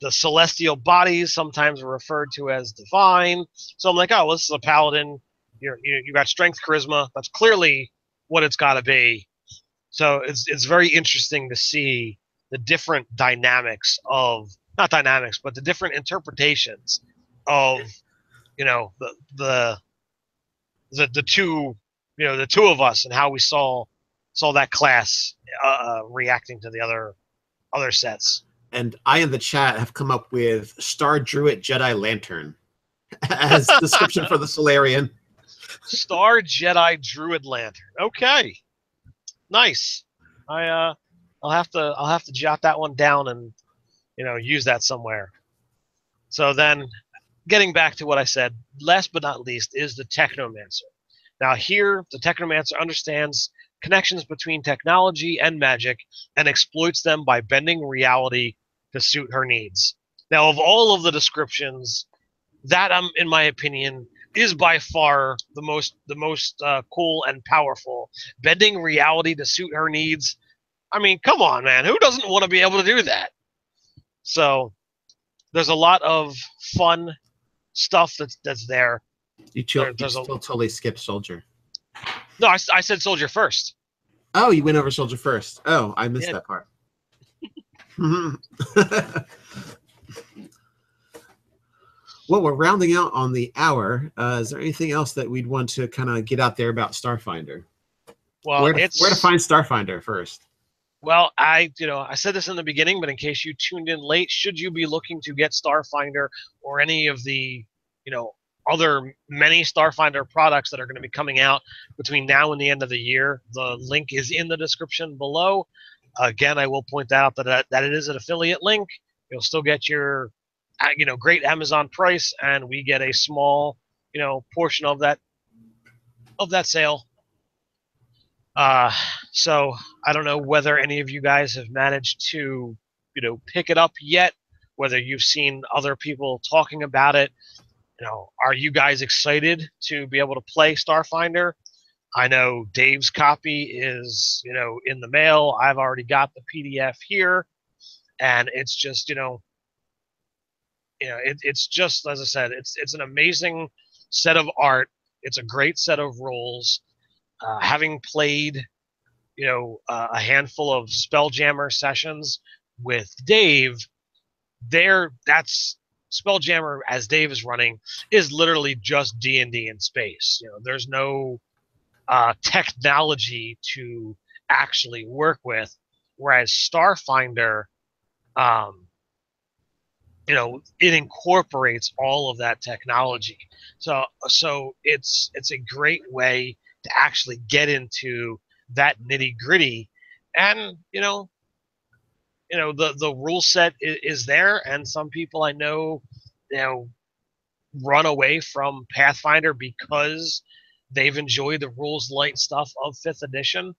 the celestial bodies sometimes are referred to as divine. So I'm like, oh, well, this is a paladin. You got strength, charisma. That's clearly what it's got to be. So it's very interesting to see the different dynamics of, not dynamics, but the different interpretations of, you know, the two, you know, the two of us, and how we saw that class reacting to the other sets. And I in the chat have come up with Star Druid Jedi Lantern as description for the Solarian. Star Jedi Druid Lantern. Okay, nice. I'll have to jot that one down and, you know, use that somewhere. So then, getting back to what I said, last but not least is the Technomancer. Now here, the Technomancer understands connections between technology and magic and exploits them by bending reality to suit her needs. Now, of all of the descriptions, that, in my opinion, is by far the most cool and powerful. Bending reality to suit her needs. I mean, come on, man. Who doesn't want to be able to do that? So there's a lot of fun stuff that's there. You still totally skipped Soldier. No, I said Soldier first. Oh, you went over Soldier first. Oh, I missed that part. Well, we're rounding out on the hour. Is there anything else that we'd want to kind of get out there about Starfinder? Well, where to find Starfinder first? Well, I said this in the beginning, but in case you tuned in late, should you be looking to get Starfinder or any of the, you know, other many Starfinder products that are going to be coming out between now and the end of the year, the link is in the description below. Again, I will point out that it is an affiliate link. You'll still get your, you know, great Amazon price, and we get a small, you know, portion of that sale. So I don't know whether any of you guys have managed to, you know, pick it up yet, whether you've seen other people talking about it. You know, are you guys excited to be able to play Starfinder? I know Dave's copy is, you know, in the mail. I've already got the PDF here, and it's just, you know, it's just, as I said, it's an amazing set of art. It's a great set of rules. Having played, you know, a handful of Spelljammer sessions with Dave, that's Spelljammer as Dave is running is literally just D&D in space. You know, there's no technology to actually work with, whereas Starfinder, you know, it incorporates all of that technology. So it's a great way to actually get into that nitty-gritty, and you know the rule set is there, and some people I know, you know, run away from Pathfinder because they've enjoyed the rules light stuff of 5th edition,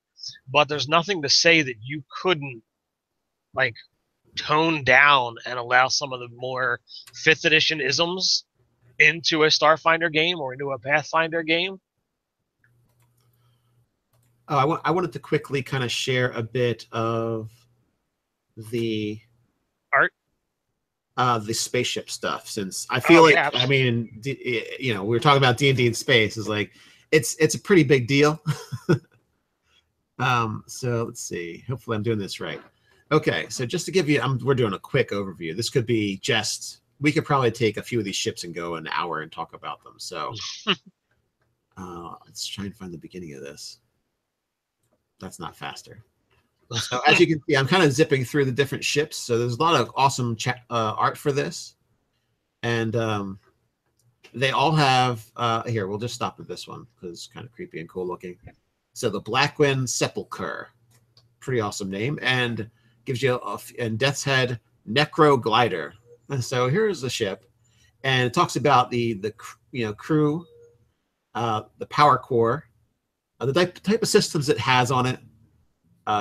but there's nothing to say that you couldn't, like, tone down and allow some of the more 5th edition isms into a Starfinder game or into a Pathfinder game. I wanted to quickly kind of share a bit of the art, the spaceship stuff, since I feel like, I mean, you know, we were talking about D&D in space. Is like, it's a pretty big deal. So let's see. Hopefully I'm doing this right. Okay, so just to give you, we're doing a quick overview. This could be just, we could probably take a few of these ships and go an hour and talk about them. So let's try and find the beginning of this. That's not faster. So as you can see, I'm kind of zipping through the different ships. So there's a lot of awesome art for this. And they all have, here, we'll just stop at this one because it's kind of creepy and cool looking. So the Blackwind Sepulchre, pretty awesome name, and gives you, and Death's Head Necro Glider. And so here's the ship, and it talks about the you know, crew, the power core, the type of systems it has on it.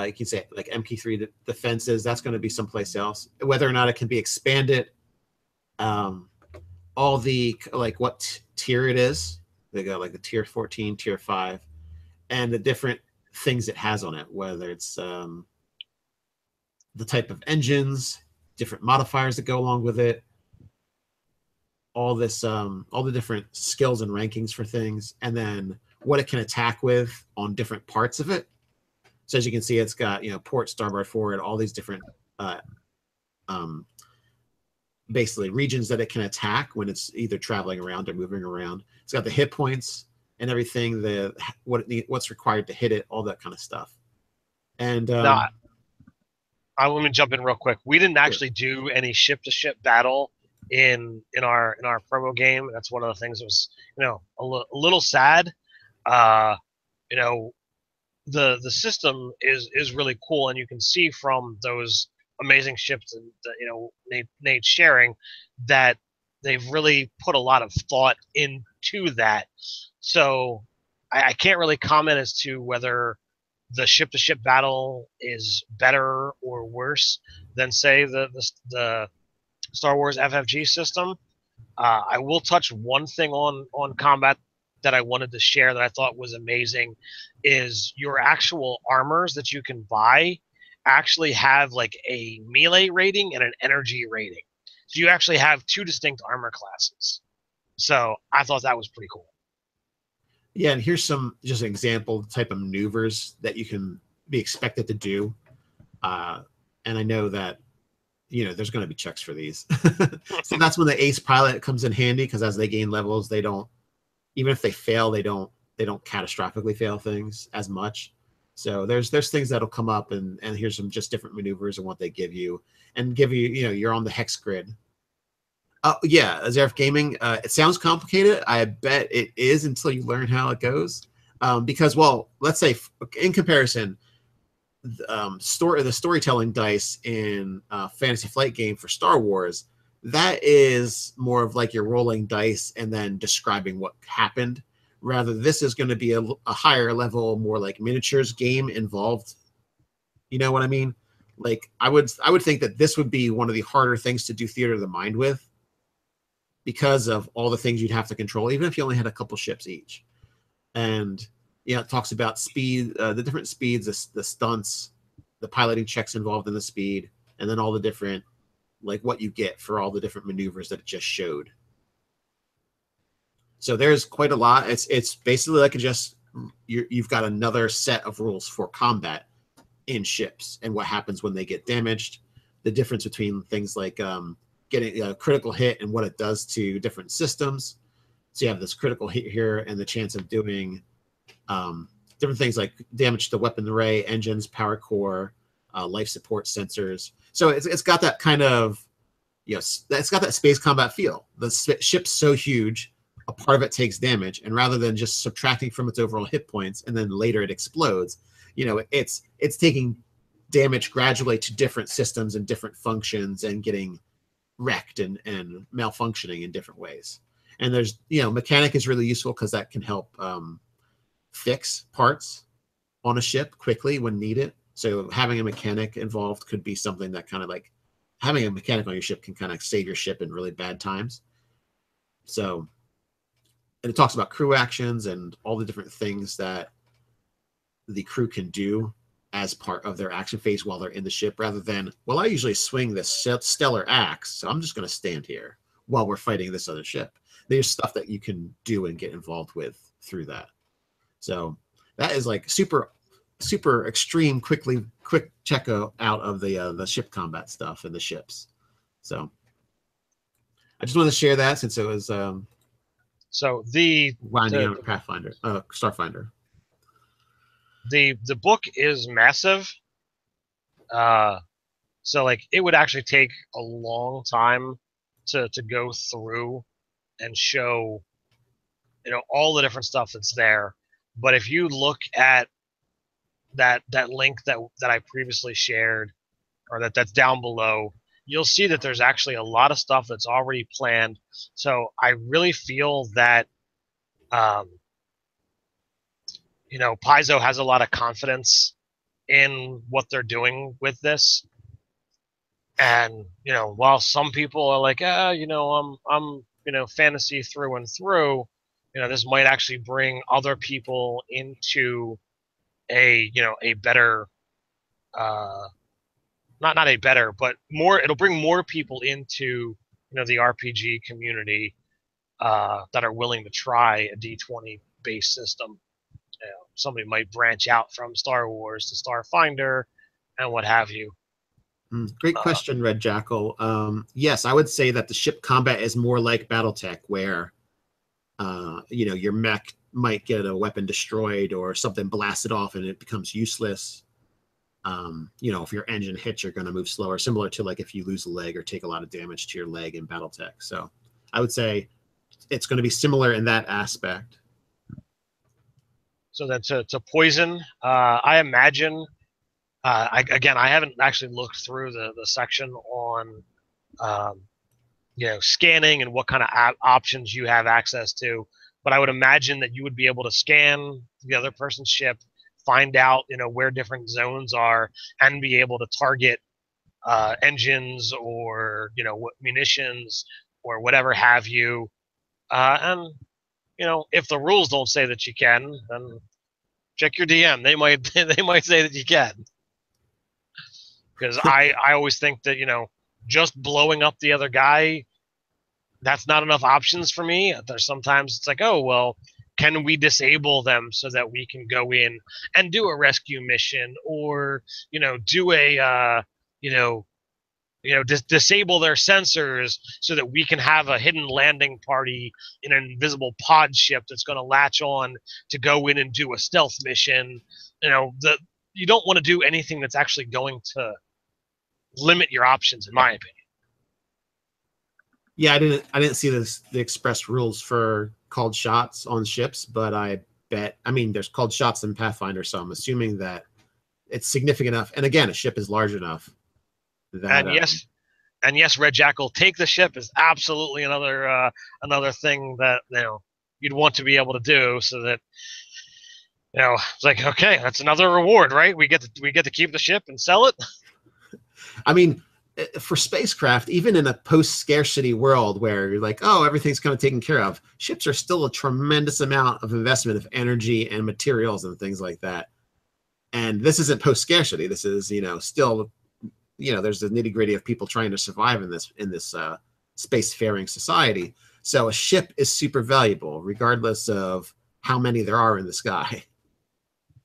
You can say like MP3 defenses, that's going to be someplace else. Whether or not it can be expanded, all the, like, what tier it is. They got like the tier 14, tier 5, and the different things it has on it, whether it's the type of engines, different modifiers that go along with it, all this, all the different skills and rankings for things, and then what it can attack with on different parts of it. So as you can see, it's got, you know, port, starboard, forward, all these different basically regions that it can attack when it's either traveling around or moving around. It's got the hit points and everything, the what it need, what's required to hit it, all that kind of stuff. And let me jump in real quick. We didn't actually do any ship-to-ship battle in our promo game. That's one of the things that was, you know, a little sad. You know, the system is really cool, and you can see from those amazing ships and you know, Nate's sharing that they've really put a lot of thought into that. So I can't really comment as to whether the ship-to-ship battle is better or worse than, say, the Star Wars FFG system. I will touch one thing on combat that I wanted to share that I thought was amazing, is your actual armors that you can buy actually have like a melee rating and an energy rating. So you actually have two distinct armor classes. So I thought that was pretty cool. Yeah, and here's some just an example type of maneuvers that you can be expected to do. And I know that, you know, there's going to be checks for these. So that's when the Ace Pilot comes in handy, because as they gain levels, they don't, even if they fail, they don't catastrophically fail things as much. So there's things that'll come up, and here's some just different maneuvers and what they give you, and give you, you know, you're on the hex grid. Yeah, Azerf Gaming, it sounds complicated. I bet it is until you learn how it goes. Because, well, let's say, in comparison, the storytelling dice in Fantasy Flight game for Star Wars, that is more of like you're rolling dice and then describing what happened. Rather, this is going to be a higher level, more like miniatures game involved. You know what I mean? Like, I would think that this would be one of the harder things to do theater of the mind with, because of all the things you'd have to control, even if you only had a couple ships each. And yeah, it talks about speed, the different speeds, the stunts, the piloting checks involved in the speed, and then all the different, like what you get for all the different maneuvers that it just showed. So there's quite a lot. It's basically like you've got another set of rules for combat in ships, and what happens when they get damaged, the difference between things like getting a critical hit and what it does to different systems. So you have this critical hit here and the chance of doing different things like damage to weapon array, engines, power core, life support sensors. So it's got that kind of, you know, it's got that space combat feel. The ship's so huge, a part of it takes damage, and rather than just subtracting from its overall hit points and then later it explodes, you know, it's taking damage gradually to different systems and different functions and getting wrecked and malfunctioning in different ways. And there's, you know, Mechanic is really useful because that can help fix parts on a ship quickly when needed. So having a mechanic involved could be something that kind of, like, having a mechanic on your ship can kind of save your ship in really bad times. So, and it talks about crew actions and all the different things that the crew can do as part of their action phase while they're in the ship, rather than, well, I usually swing this stellar axe, so I'm just going to stand here while we're fighting this other ship. There's stuff that you can do and get involved with through that. So that is like super, super extreme, quick check out of the ship combat stuff and the ships. So I just wanted to share that since it was so the winding out of Pathfinder, Starfinder. The book is massive, so like it would actually take a long time to go through and show, you know, all the different stuff that's there. But if you look at that link that I previously shared, or that's down below, you'll see that there's actually a lot of stuff that's already planned. So I really feel that you know, Paizo has a lot of confidence in what they're doing with this. And, you know, while some people are like, you know, I'm, you know, fantasy through and through, you know, this might actually bring other people into a, you know, a better not any better, but more. It'll bring more people into the RPG community that are willing to try a D20 based system. Somebody might branch out from Star Wars to Starfinder and what have you. Great question, Red Jackal. Yes, I would say that the ship combat is more like Battletech, where your mech might get a weapon destroyed or something blasted off and it becomes useless. If your engine hits, you're going to move slower, similar to like if you lose a leg or take a lot of damage to your leg in Battletech. So I would say it's going to be similar in that aspect. So that's a poison. I imagine. I haven't actually looked through the section on, scanning and what kind of options you have access to. But I would imagine that you would be able to scan the other person's ship, find out where different zones are, and be able to target engines or munitions or whatever have you. And if the rules don't say that you can, then check your DM. They might say that you can. Because I always think that, just blowing up the other guy, that's not enough options for me. There's sometimes it's like, oh, well, can we disable them so that we can go in and do a rescue mission or, do a, disable their sensors so that we can have a hidden landing party in an invisible pod ship that's going to latch on to go in and do a stealth mission. You don't want to do anything that's actually going to limit your options, in my opinion. Yeah, I didn't see the express rules for called shots on ships, but there's called shots in Pathfinder, so I'm assuming that it's significant enough. And again, a ship is large enough that, and yes, Red Jackal, take the ship is absolutely another thing that you'd want to be able to do, so that it's like, okay, that's another reward, right? We get to keep the ship and sell it. I mean, for spacecraft, even in a post-scarcity world where you're like, oh, everything's kind of taken care of, ships are still a tremendous amount of investment of energy and materials and things like that. And this isn't post-scarcity. This is, still, there's the nitty-gritty of people trying to survive in this spacefaring society. So a ship is super valuable, regardless of how many there are in the sky.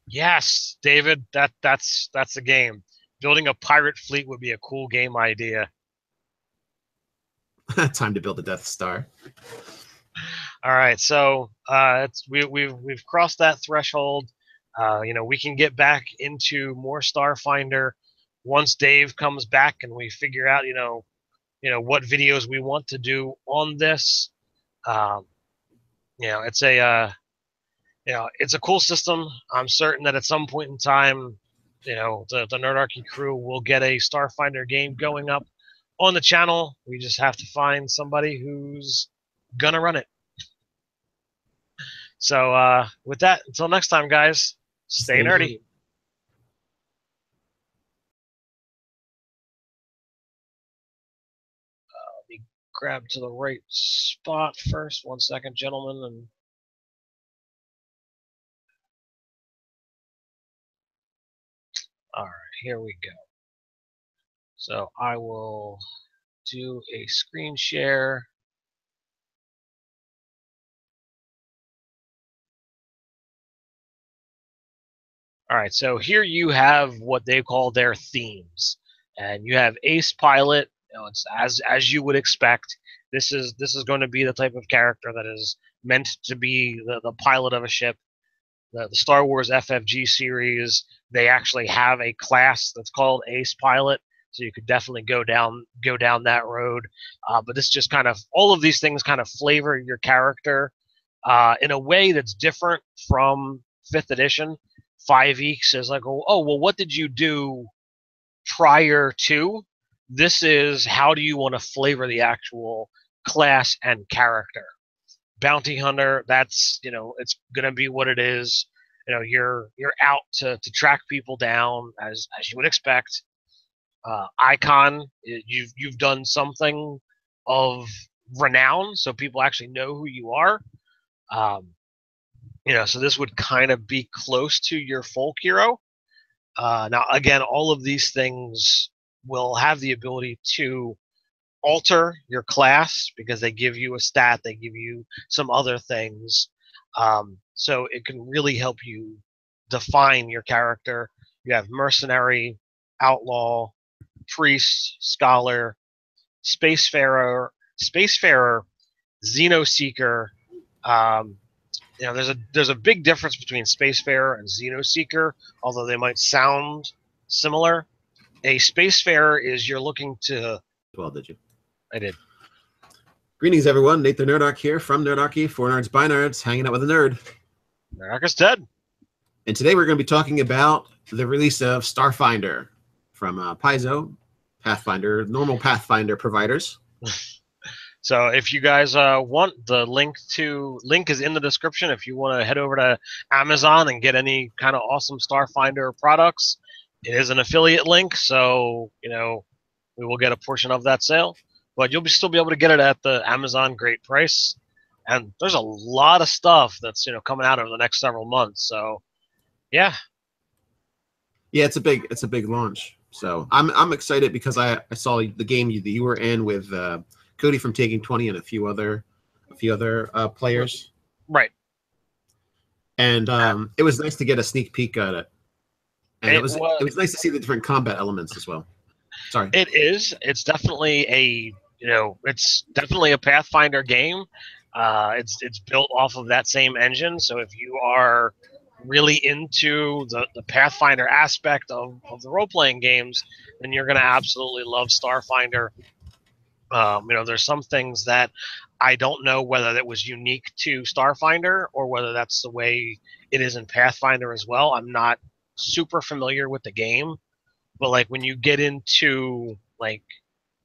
Yes, David, that's the game. Building a pirate fleet would be a cool game idea. Time to build a Death Star. All right, so we've crossed that threshold. We can get back into more Starfinder once Dave comes back and we figure out, what videos we want to do on this. It's a cool system. I'm certain that at some point in time, the Nerdarchy crew will get a Starfinder game going up on the channel. We just have to find somebody who's gonna run it. So with that, until next time, guys, stay nerdy. Let me grab to the right spot first. One second, gentlemen, and all right, here we go. So I will do a screen share. All right, so here you have what they call their themes. And you have Ace Pilot. It's as you would expect. This is going to be the type of character that is meant to be the pilot of a ship. The Star Wars FFG series, they actually have a class that's called Ace Pilot, so you could definitely go down that road. But this just kind of, all of these things kind of flavor your character in a way that's different from 5th edition. 5e says like, oh, well, what did you do prior to? This is how do you want to flavor the actual class and character. Bounty Hunter, that's, it's going to be what it is. You're out to track people down as you would expect. Icon, you've done something of renown, so people actually know who you are. So this would kind of be close to your folk hero. Now, again, all of these things will have the ability to alter your class because they give you a stat, they give you some other things. So it can really help you define your character. You have mercenary, outlaw, priest, scholar, spacefarer, Xenoseeker. You know, there's a big difference between Spacefarer and Xenoseeker, although they might sound similar. A Spacefarer is you're looking to... Well, did you? I did. Greetings, everyone. Nathan Nerdark here from Nerdarchy, for nerds by nerds, hanging out with a nerd. Nerdark is Ted. And today we're going to be talking about the release of Starfinder from Paizo, Pathfinder, normal Pathfinder providers. So if you guys want, the link is in the description. If you want to head over to Amazon and get any kind of awesome Starfinder products, it is an affiliate link, so, you know, we will get a portion of that sale. But you'll still be able to get it at the Amazon great price. And there's a lot of stuff that's, you know, coming out over the next several months. So, yeah. Yeah, it's a big launch. So I'm excited because I saw the game that you were in with Cody from Taking 20 and a few other players. Right. And it was nice to get a sneak peek at it. And it was nice to see the different combat elements as well. Sorry. It is. It's definitely a Pathfinder game. It's built off of that same engine. So if you are really into the Pathfinder aspect of the role-playing games, then you're going to absolutely love Starfinder. You know, there's some things that I don't know whether that was unique to Starfinder or whether that's the way it is in Pathfinder as well. I'm not super familiar with the game. But, like, when you get into, like,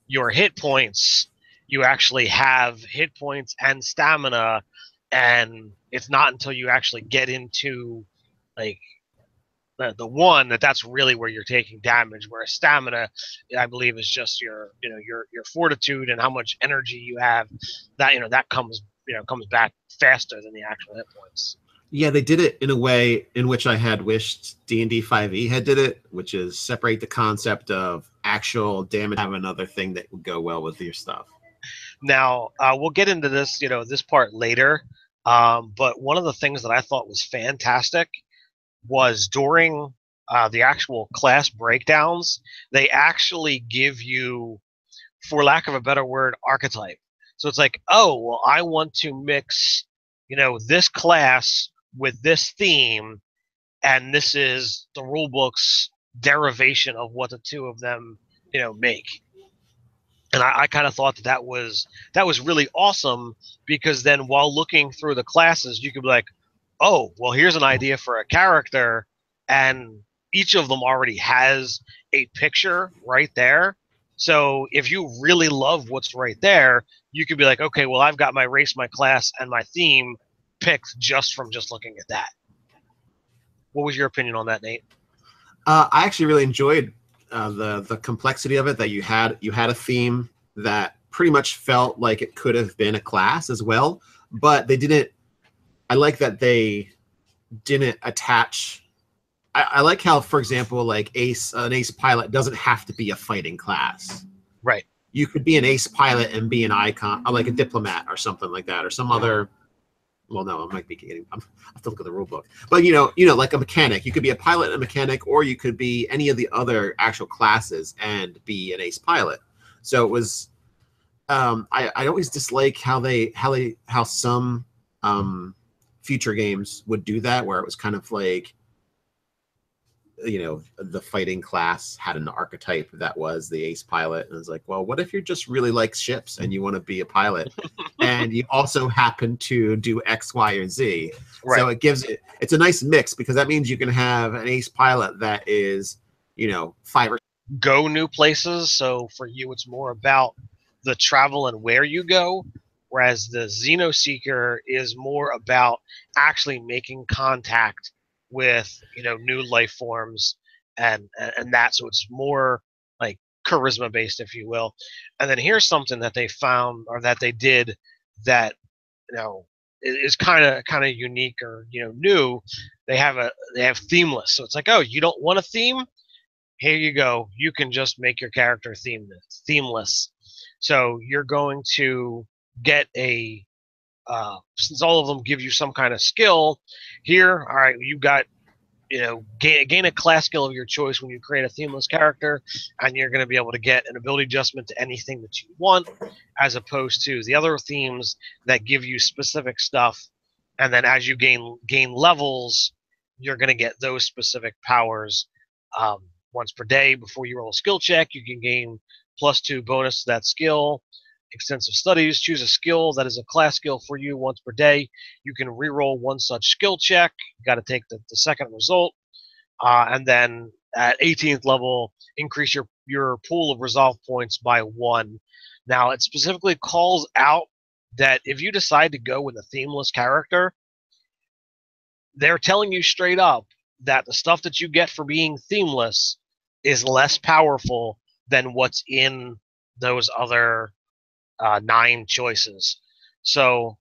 your hit points, you actually have hit points and stamina, and it's not until you actually get into, like, the one that's really where you're taking damage, where stamina, I believe, is just your, you know, your fortitude and how much energy you have. That, you know, that comes back faster than the actual hit points. Yeah, they did it in a way in which I had wished D&D 5e had did it, which is separate the concept of actual damage and have another thing that would go well with your stuff. Now, we'll get into this, you know, this part later, but one of the things that I thought was fantastic was during the actual class breakdowns, they actually give you, for lack of a better word, archetype. So it's like, oh, well, I want to mix, you know, this class with this theme, and this is the rulebook's derivation of what the two of them, you know, make. And I kind of thought that was really awesome, because then while looking through the classes, you could be like, oh, well, here's an idea for a character, and each of them already has a picture right there. So if you really love what's right there, you could be like, okay, well, I've got my race, my class, and my theme picked just from just looking at that. What was your opinion on that, Nate? I actually really enjoyed the complexity of it, that you had a theme that pretty much felt like it could have been a class as well, but they didn't. I like that they didn't attach. I like how, for example, like an ace pilot doesn't have to be a fighting class. Right. You could be an ace pilot and be an icon, or like a diplomat or something like that, or some other. Well, no, I might be getting. I have to look at the rule book. But you know, like a mechanic, you could be a pilot and a mechanic, or you could be any of the other actual classes and be an ace pilot. So it was. I always dislike how some future games would do that, where it was kind of like, you know, the fighting class had an archetype that was the ace pilot, and it's like, well, what if you just really like ships and you want to be a pilot and you also happen to do X, Y, or Z? Right. So it gives it, it's a nice mix, because that means you can have an ace pilot that is, you know, go new places. So for you, it's more about the travel and where you go, whereas the Xenoseeker is more about actually making contact with, you know, new life forms and that. So it's more like charisma based, if you will. And then here's something that they found, or that they did, that, you know, is kind of unique, or, you know, new. They have themeless. So it's like, oh, you don't want a theme? here you go. You can just make your character themeless. So you're going to get a, since all of them give you some kind of skill here, all right, you got, you know, gain a class skill of your choice when you create a themeless character, and you're going to be able to get an ability adjustment to anything that you want, as opposed to the other themes that give you specific stuff. And then as you gain levels, you're going to get those specific powers once per day. Before you roll a skill check, you can gain +2 bonus to that skill. Extensive studies, choose a skill that is a class skill for you once per day. You can re-roll one such skill check. You got to take the second result. And then at 18th level, increase your pool of resolve points by 1. Now, it specifically calls out that if you decide to go with a themeless character, they're telling you straight up that the stuff that you get for being themeless is less powerful than what's in those other 9 choices. So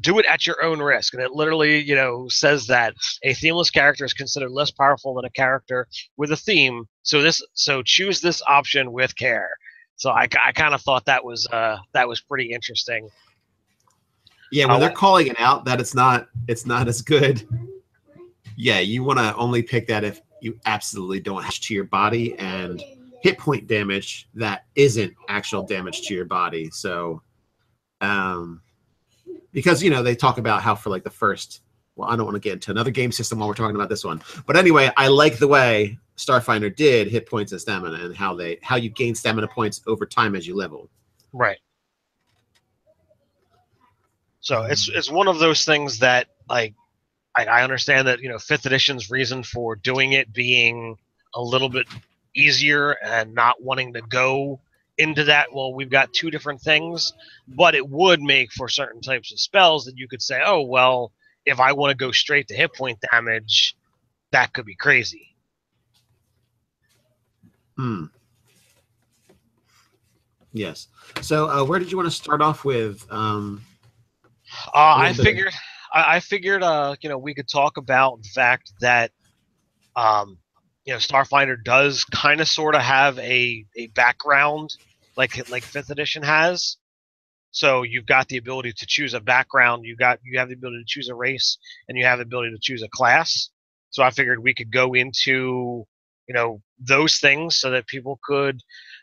do it at your own risk. And it literally, you know, says that a themeless character is considered less powerful than a character with a theme. So choose this option with care. So I kind of thought that was pretty interesting. Yeah, when they're calling it out that it's not as good. Yeah, you want to only pick that if you absolutely don't have to your body and hit point damage that isn't actual damage to your body. So, because, you know, they talk about how for like the first, well, I don't want to get into another game system while we're talking about this one. But anyway, I like the way Starfinder did hit points and stamina, and how you gain stamina points over time as you level. Right. So it's one of those things that, like, I understand that, you know, 5th edition's reason for doing it being a little bit easier and not wanting to go into that, well, we've got 2 different things, but it would make for certain types of spells that you could say, oh, well, if I want to go straight to hit point damage, that could be crazy. Hmm. Yes. So where did you want to start off with? I figured, you know, we could talk about the fact that, you know, Starfinder does kind of sort of have a background like 5th edition has. So you've got the ability to choose a background, you have the ability to choose a race, and you have the ability to choose a class. So I figured we could go into, you know, those things so that people could,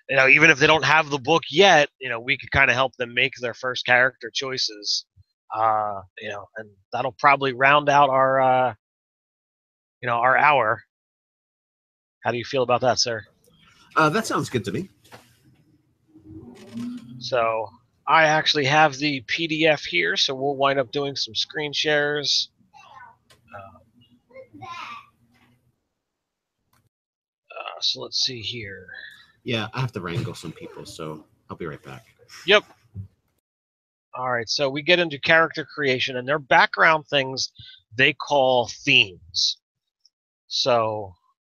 you know, even if they don't have the book yet, you know, we could kind of help them make their first character choices. You know, and that'll probably round out our, you know, our hour. How do you feel about that, sir? That sounds good to me. So I actually have the PDF here, so we'll wind up doing some screen shares. So let's see here. Yeah, I have to wrangle some people, so I'll be right back. Yep. All right, so we get into character creation, and their background things they call themes. So